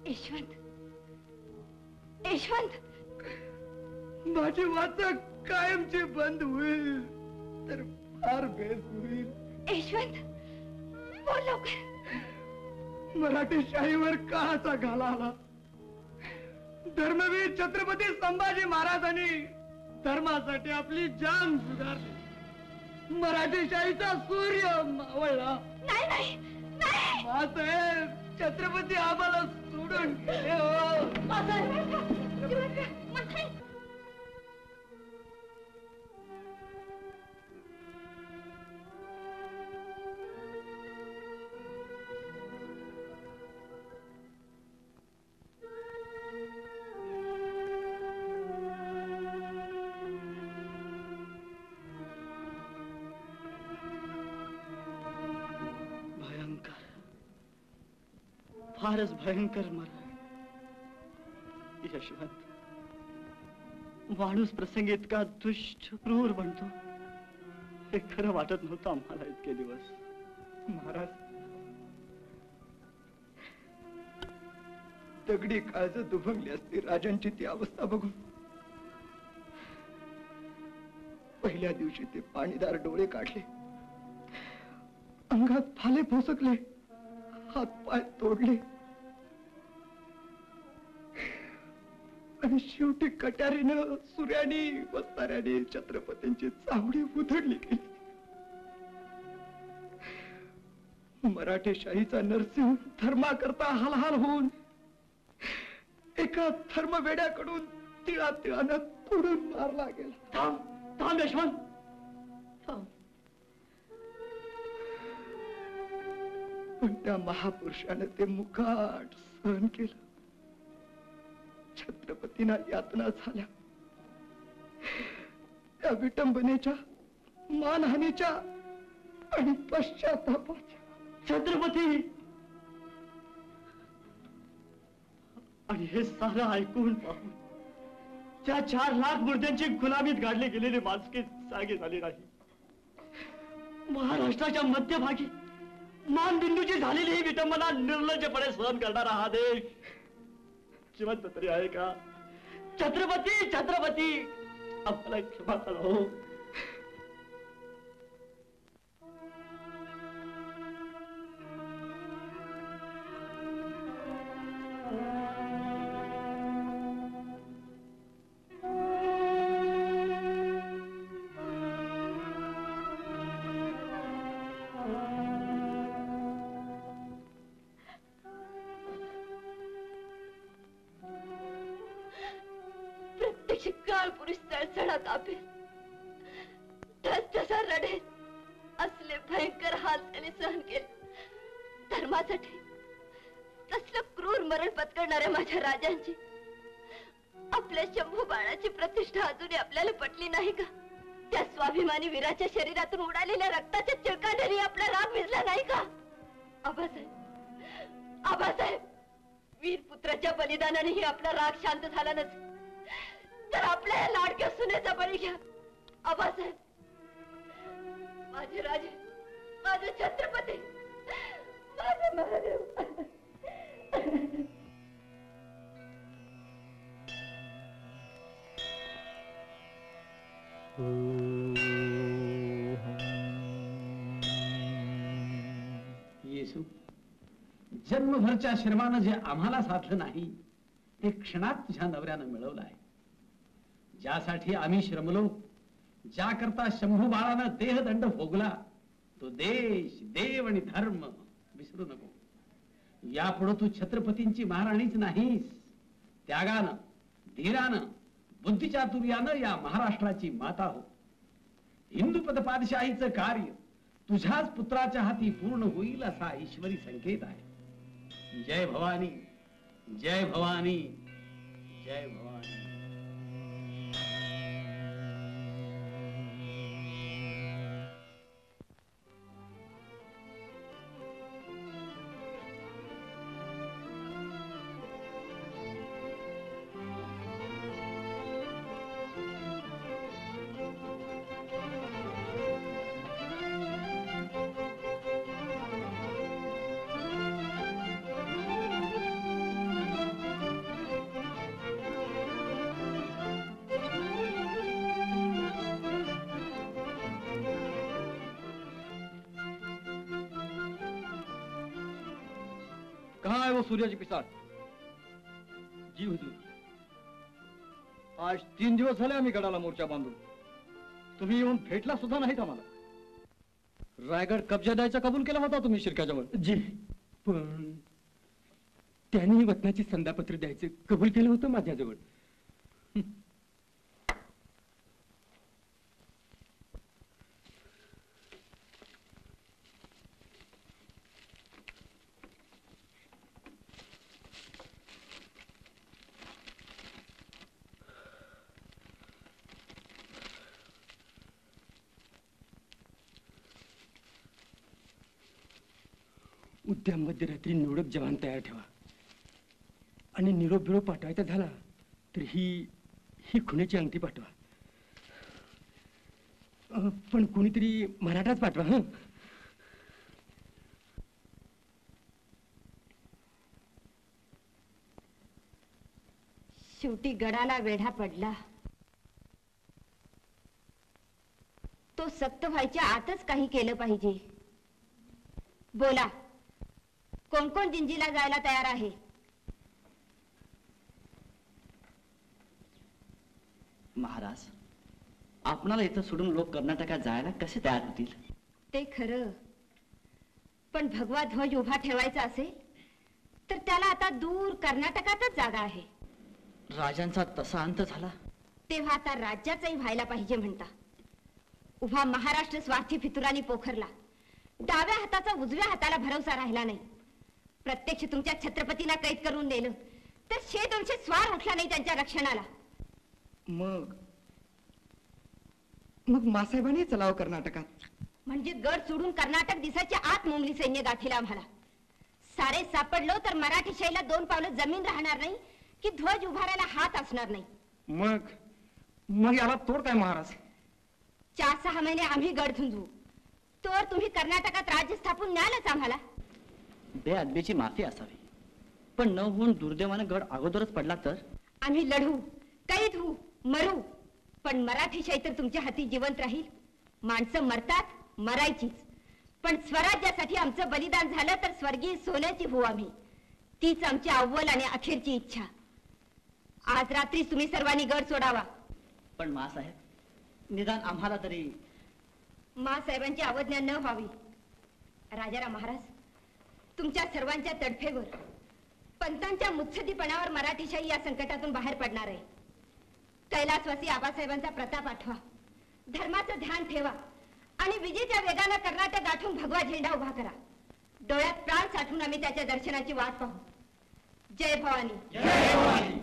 यशवंत, यशवंत, माझी वाचा कायमची बंद होईल तर फार बेस होईल। यशवंत, बोल लवकर। मराठी शाहीवर का असा घाला आला. धर्मवीर छत्रपती संभाजी महाराजांनी धर्मासाठी आपली जान सुधारली. मराठीशाहीचा सूर्य मावळला. नाही नाही नाही मासाहेब, छत्रपती आम्हाला सोडून गेले. हो मासाहेब, फारच भयंकर मरण. यशवंत माणूस प्रसंगी इतका दुष्ट क्रूर बनतो हे खरं वाटत नव्हतं आम्हाला इतके दिवस. महाराज, दगडी काळजं दुभंगली असती राजांची ती अवस्था बघून. पहिल्या दिवशी ते पाणीदार डोळे काढले, अंगात फाले फोसकले, हात पाय तोडले आणि शेवटी कट्यारीनं, सूर्यानी, वस्ताऱ्याने छत्रपतींची चावडी उधळली गेली. मराठेशाहीचा नरसिंह धर्माकरता हलहाल होऊन एका धर्मवेड्याकडून तिळातिळानं तोडून मारला गेला. थांब थांब यशवंत, थांब. पण त्या महापुरुषाने ते मुकाट सहन केलं. छत्रपतींना यातना झाल्या. त्या विटंबनेच्या, मानहानीच्या आणि पश्चातापाच्या छत्रपती. आणि हे सारं ऐकून पाहून त्या 4 लाख मुर्द्यांची गुलामीत गाडले गेलेले माणसं जागे झाले नाही. महाराष्ट्राच्या मध्यभागी मानबिंदूची झालेली ही विटंबना निर्लज्जपणे सहन करणारा हा देश जिवंत तरी आहे का? छत्रपती, छत्रपती, आपला क्षमा करा. स्वाभिमानी वीराच्या शरीरातून उडालेल्या रक्ताच्या चिळकांनी आपला राग भिजला नाही का? आबासाहेब, आबासाहेब, वीर पुत्राच्या बलिदानानेही आपला राग शांत झाला नसेल तर आपल्या या लाडक्या सुनेचा बळी घ्या. आबासाहेब, माझे राजे, माझे छत्रपती, माझे महादेव. येशू, जन्मभरच्या श्रमानं जे आम्हाला साधलं नाही ते क्षणात तुझ्या नवऱ्यानं मिळवलं आहे. ज्यासाठी आम्ही श्रमलो, ज्याकरता शंभू बाळानं देहदंड भोगला, तो देश, देव आणि धर्म विसरू नको. यापुढे तू छत्रपतींची महाराणीच नाहीस. त्यागानं, धीरानं, बुद्धिचातुर्यानं या महाराष्ट्राची माता हो. हिंदूपद पादशाहीचं कार्य तुझ्याच पुत्राच्या हाती पूर्ण होईल असा ईश्वरी संकेत आहे. जय भवानी, जय भवानी, जय भवानी. कहाँ है वो सूर्याजी पिसार? जी हुजूर, आज 3 दिवस झाले आम्ही गडाला मोर्चा बांधून, तुम्ही येऊन भेटला सुद्धा नाहीत आम्हाला। रायगड कब्जा द्यायचा कबूल केला होता तुम्ही शिर्क्याजवळ? जी, पण त्यांनी वतनाची संदापत्र द्यायचे कबूल केलं होतं माझ्याजवळ। उद्या मध्यरात्री निवडक जवान तयार ठेवा आणि निरोप बिरोप पाठवायचा झाला तर ही खुणेची अंगठी पाठवा, पण कोणीतरी मराठाच पाठवा। हं, शेवटी गडाला वेढा पडला तो सक्त व्हायच्या आतच काही केलं पाहिजे। बोला, कोण कोण जिंजीला जायला तयार आहे? महाराज, आपणाला इथं सोडून लोक कर्नाटकात जायला कसे तयार होतील? ते खरं, पण भगवा ध्वज उभा ठेवायचा असेल तर त्याला आता दूर कर्नाटकातच जागा आहे। राजांचा तसा अंत झाला तेव्हा आता राज्याचाही व्हायला पाहिजे म्हणता। उभा महाराष्ट्र स्वार्थी फितुरांनी पोखरला, डाव्या हाताचा उजव्या हाताला भरोसा राहिला नाही। प्रत्यक्ष तुमच्या छत्रपतीला कैद करून नेलं तर 100-200 स्वार उठला नाही त्यांच्या रक्षणाला। मग मग मासाहेबांनी चलाव कर्नाटकात, म्हणजे गड सोडून कर्नाटक दिसाच्या आत मुंगली सैन्य गाठीला आम्हाला। सारे सापडलो तर मराठी शैला 2 पावलं जमीन राहणार नाही की ध्वज उभारायला हात असणार नाही। मग मग याला तोड काय महाराज? 4-6 महिने आम्ही गड झुंजू, तोर तुम्ही कर्नाटकात राज्य स्थापन न्यालच आम्हाला। बेअदबीची माफी असावी, पण न होऊन दुर्दैवाने गड अगोदरच पडला तर आम्ही लढू, कैद होऊ, मरू, पण मराठी शैतर तुमच्या हाती जिवंत राहील। माणसं मरतात, मरायचीच, पण स्वराज्यासाठी आमचं बलिदान झालं तर स्वर्गीय सोन्याची होऊ आम्ही। तीच आमची अव्वल आणि अखेरची इच्छा। आज रात्री तुम्ही सर्वांनी गड सोडावा। पण मासाहेब, निदान आम्हाला तरी मासाहेबांची अवज्ञा न व्हावी। राजाराम महाराज, तुमच्या सर्वांच्या तडफेवर, पंतांच्या मुत्सदीपणावर मराठीशाही या संकटातून बाहेर पडणार आहे। कैलासवासी आबासाहेबांचा प्रताप आठवा, धर्माचं ध्यान ठेवा आणि विजेच्या वेगाला कर्नाटक गाठून भगवा झेंडा उभा करा। डोळ्यात प्राण साठून आम्ही त्याच्या दर्शनाची वाट पाहू। जय भवानी, जय भवानी।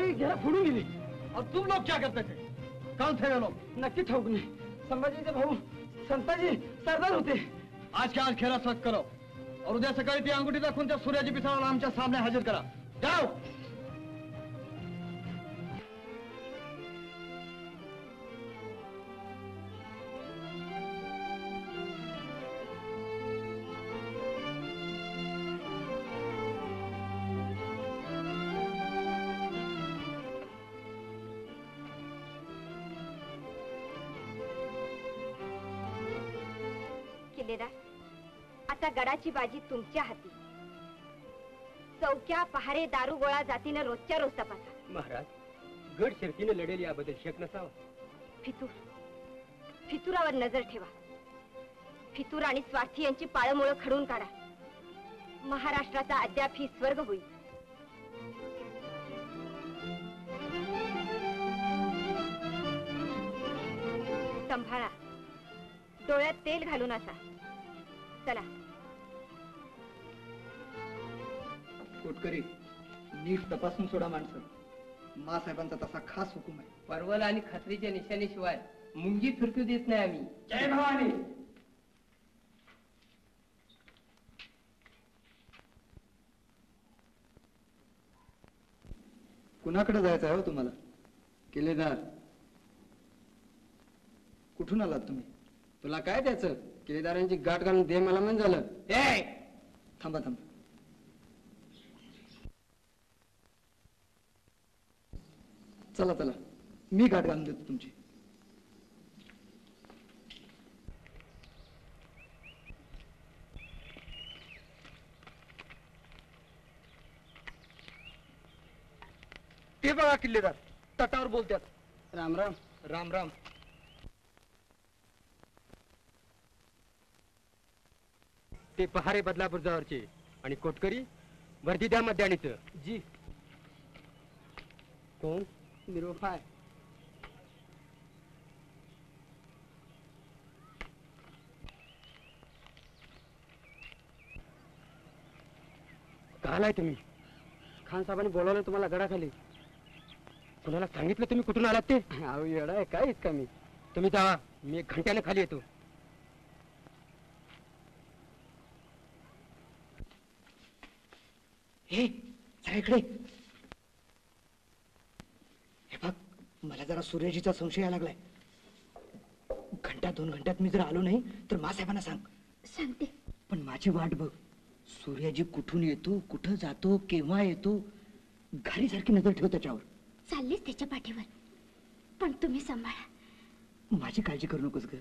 घेरा फोड़ू मिली, और तुम लोग क्या करते थे? कौन थे वे लोग? नक्की ठोक नहीं, संभाजी के भाऊ संताजी सरदार होते। आज क्या आज खेरा स्वच्छ करो और उद्या सकाळी ती अंगुठी दाखवून त्या सूर्याजी पिसाळाला आमच्या सामने हाजिर करा। जाओ। आता गडाची बाजी तुमच्या हाती। चौक्या पहारे दारू गोळा जातीने रोजच्या रोज तपासा। महाराज, गड शर्तीने लढेल याबद्दल शक नसावा। फितुरावर नजर ठेवा। फितूर आणि स्वार्थी यांची पाळमुळे खडून काढा। महाराष्ट्राचा अद्याप ही स्वर्ग होईल। संभाळा, डोळ्यात तेल घालून असा। चला. कोटकरी नीट तपासून सोडा माणसं. मासाहेबांचा तसा खास हुकूम आहे. परवल आणि खात्रीच्या निशाणीशिवाय मुंगी फिरकू देत नाही आम्ही. जय भवानी. कुणाकडे जायचं आहे हो तुम्हाला? किल्लेदार. कुठून आलात तुम्ही? तुला काय द्यायचं? किल्लेदारांची गाठ घालून दे मला म्हण झालं. ए थांबा थांबा. चला चला मी गाठ घालून देतो तुमची. ते बघा किल्लेदार तटावर बोलतात. राम राम. राम राम. ते पहारे बदलापूर जवळचे. आणि कोटकरी वर्दी द्या मध्यानीच. जी. कोण? निरोप आहे. कालाय तुम्ही? खान साहेबांनी बोलावलं तुम्हाला गडाखाली. कुणाला सांगितलं तुम्ही कुठून आलात ते? अहो येडा आहे काय इतका मी. तुम्ही जावा मी एक घंट्याने खाली येतो. हे इकडे मला जरा सूर्यजीचा संशय यायला लागलाय. घंटा दोन घंट्यात मी जर आलो नाही तर मासाहेबांना सांग. सांगते. पण माझी वाट बघ. सूर्यजी कुठून येतो कुठं जातो केव्हा येतो घारीसारखी नजर ठेव त्याच्यावर. चाललीच त्याच्या पाठीवर. पण तुम्ही सांभाळा. माझी काळजी करू नकोस ग.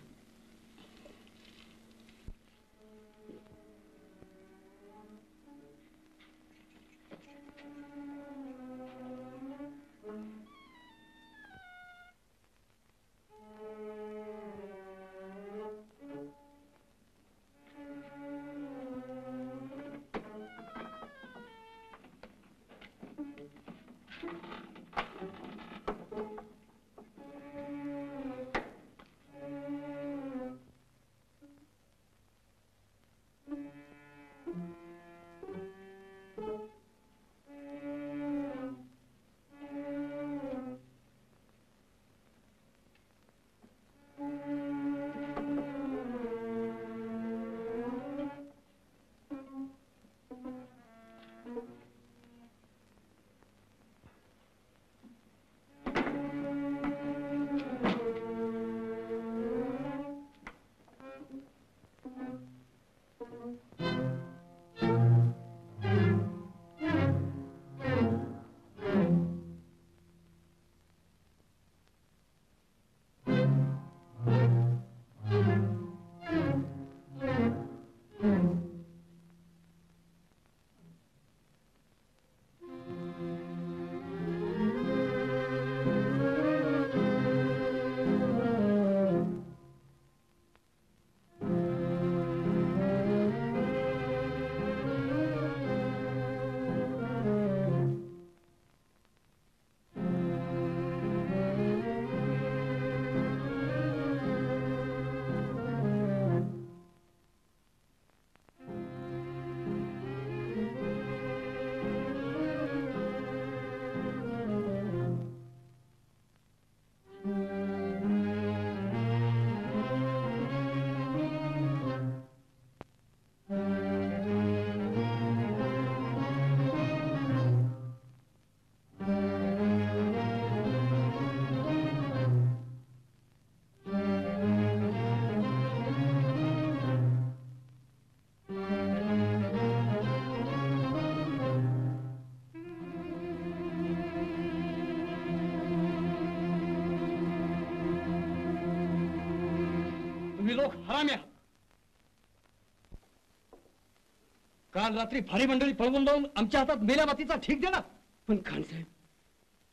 काल रात्री भारी मंडळी पळवून लावून आमच्या हातात मेल्या मातीचा ठीक देणार. पण खानसाहेब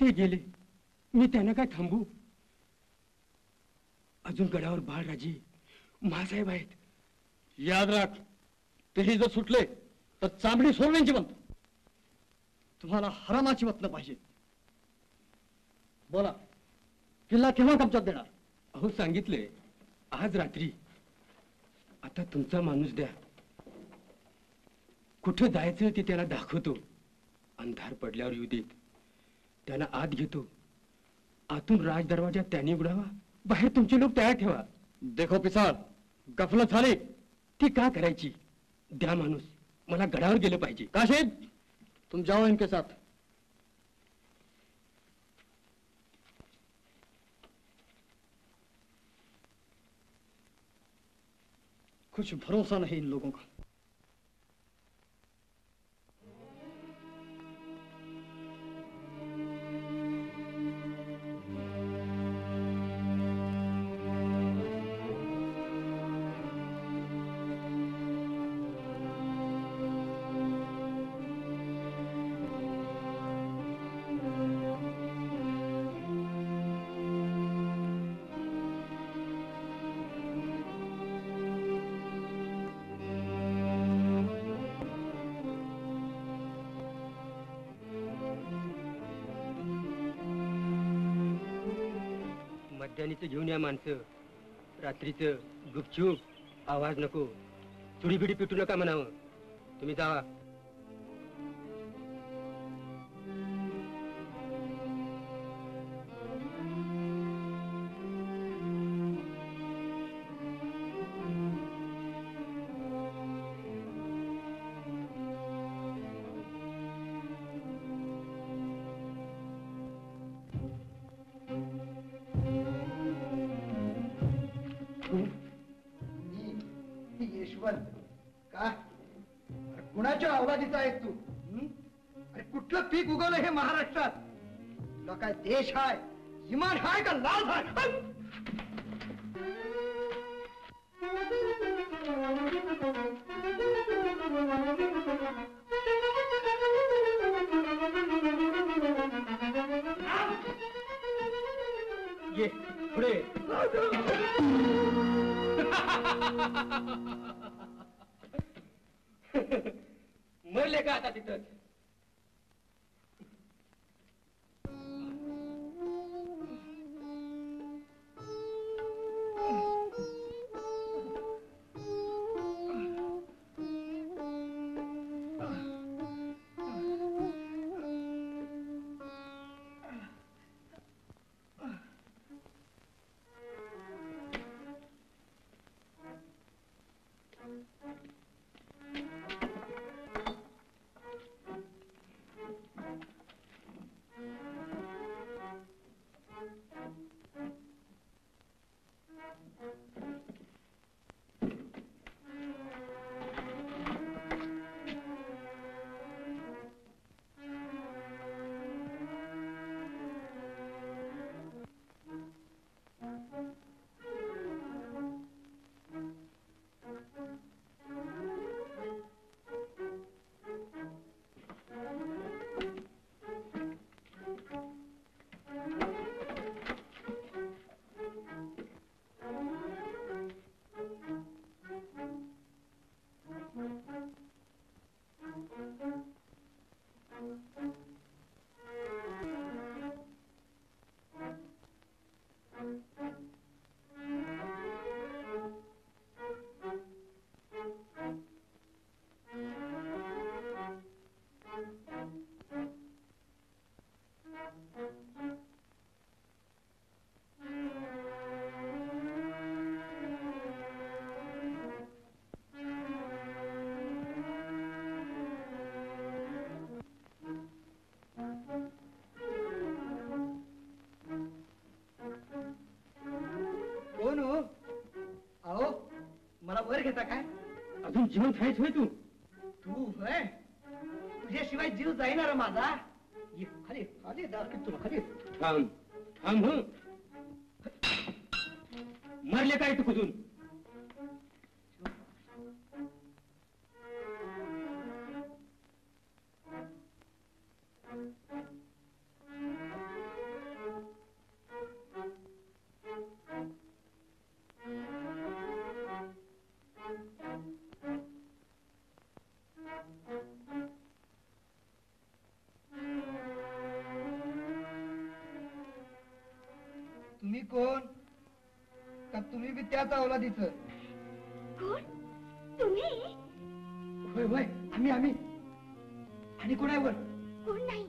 ते गेले मी त्यांना काय थांबू. अजून गडावर बाळराजे महासाहेब आहेत. याद राख तेही जर सुटले तर चांबडी सोडण्याची बंद. तुम्हाला हरामाची वतन पाहिजे. बोला किल्ला केव्हा कब्जात देणार? अहो सांगितले आज रात्री. आता तुमचा माणूस द्या कुठे जायचं ते त्याला दाखवतो। अंधार पडल्यावर येऊ देत, त्याला आत घेतो। आतून राज दरवाजा त्याने उघडावा, बाहेर तुमचे लोक तयार ठेवा। देखो पिसाळ, गफलत झाली ती का करायची? द्या माणूस, मला गडावर गेले पाहिजे। काशीद, तुम जाओ इनके साथ। कुछ भरोसा नहीं इन लोगों का। घेऊन या माणसं, रात्रीचं गुपचूप, आवाज नको, चुडीबिडी पिटू नका म्हणावं। तुम्ही जावा। देश है, ईमान है का लाल है? ये पुरे मरले का आता तिथं? अजून जीवन खायच होय? तू तू होय? तुझ्याशिवाय जीव जाईना रे माझा। खाली खाली दारकी तुला, खाली थांब थांब। हो मरले काय तू कुजून? कोण नाही,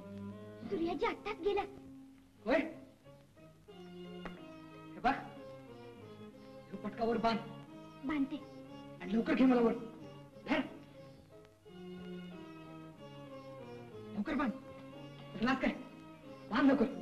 सूर्याजी आत्ताच गेला। होय, हे बघ, तू पटकावर बांधते आणि लवकर घे मला वर, धर लवकर बांध, लाज काय, बांध लवकर।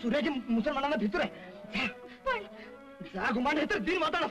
सूर्याजी मुसलमानांना भितूर आहे, जा गुमान आहे तर दिन वाटाणा।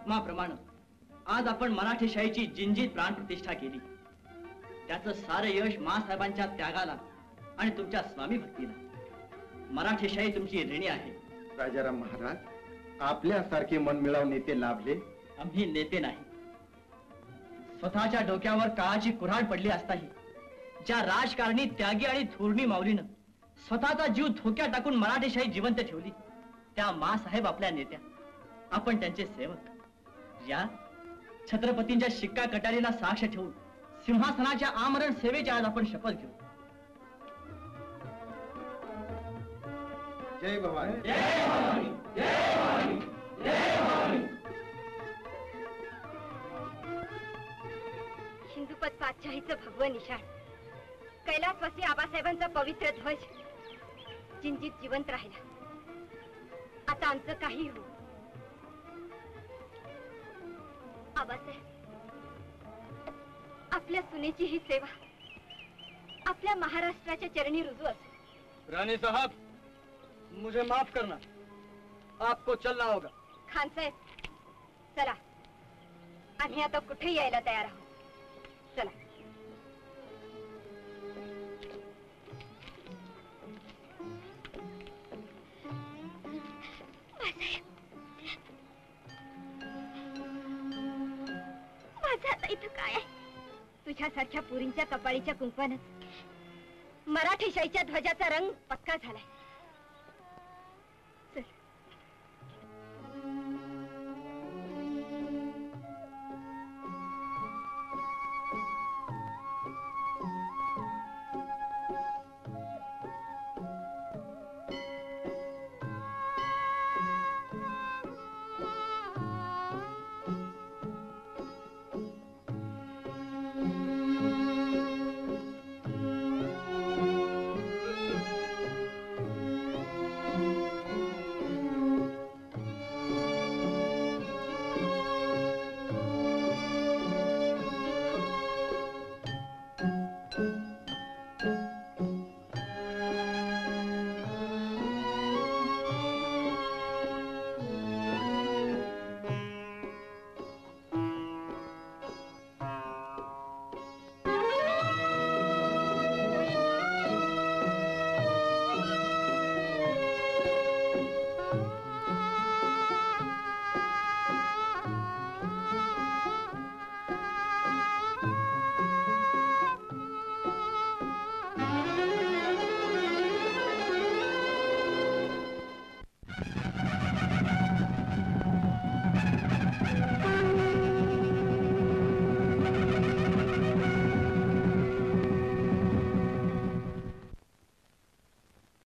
हुकमाप्रमाणे आज आपण मराठीशाहीची जिंजीत प्राण प्रतिष्ठा केली। त्याचं सारे यश मासाहेबांच्या त्यागाला आणि तुमच्या स्वामी भक्तीला। मराठीशाही तुमची ऋणी आहे। राजाराम महाराज, आपल्यासारखे मनमिळाव नेते लाभले। आम्ही नेते नाही, स्वतःच्या डोक्यावर काळाची कुऱ्हाड पडली असताही ज्या राजकारणी त्यागी आणि थोरणी माऊलीनं स्वतःचा जीव धोक्यात टाकून मराठीशाही जिवंत ठेवली त्या मासाहेब आपल्या नेत्या, आपण त्यांचे सेवक। या छत्रपतींच्या शिक्का कटारीला साक्ष ठेवून सिंहासनाच्या आमरण सेवेची आज आपण शपथ घेऊ। जय भवानी, जय भवानी, जय भवानी, जय भवानी। हिंदूपद पातशाहीचं भगवं निशाण, कैलासवासी आबासाहेबांचा पवित्र ध्वज जिंजीत जिवंत राहिला। आता आमचं काही हो, आबासाहेब आपल्या सुनेची ही सेवा आपल्या महाराष्ट्राच्या चरणी रुजू असो। रानी साहब, मुझे माफ करना, आपको चलना होगा। खान साहेब, चला, आम्ही आता कुठे यायला तयार आहोत, चला। चुका आहे। तुझ्यासारख्या पुरींच्या कपाळीच्या कुंकवानं मराठी शाहीच्या ध्वजाचा रंग पक्का झालाय।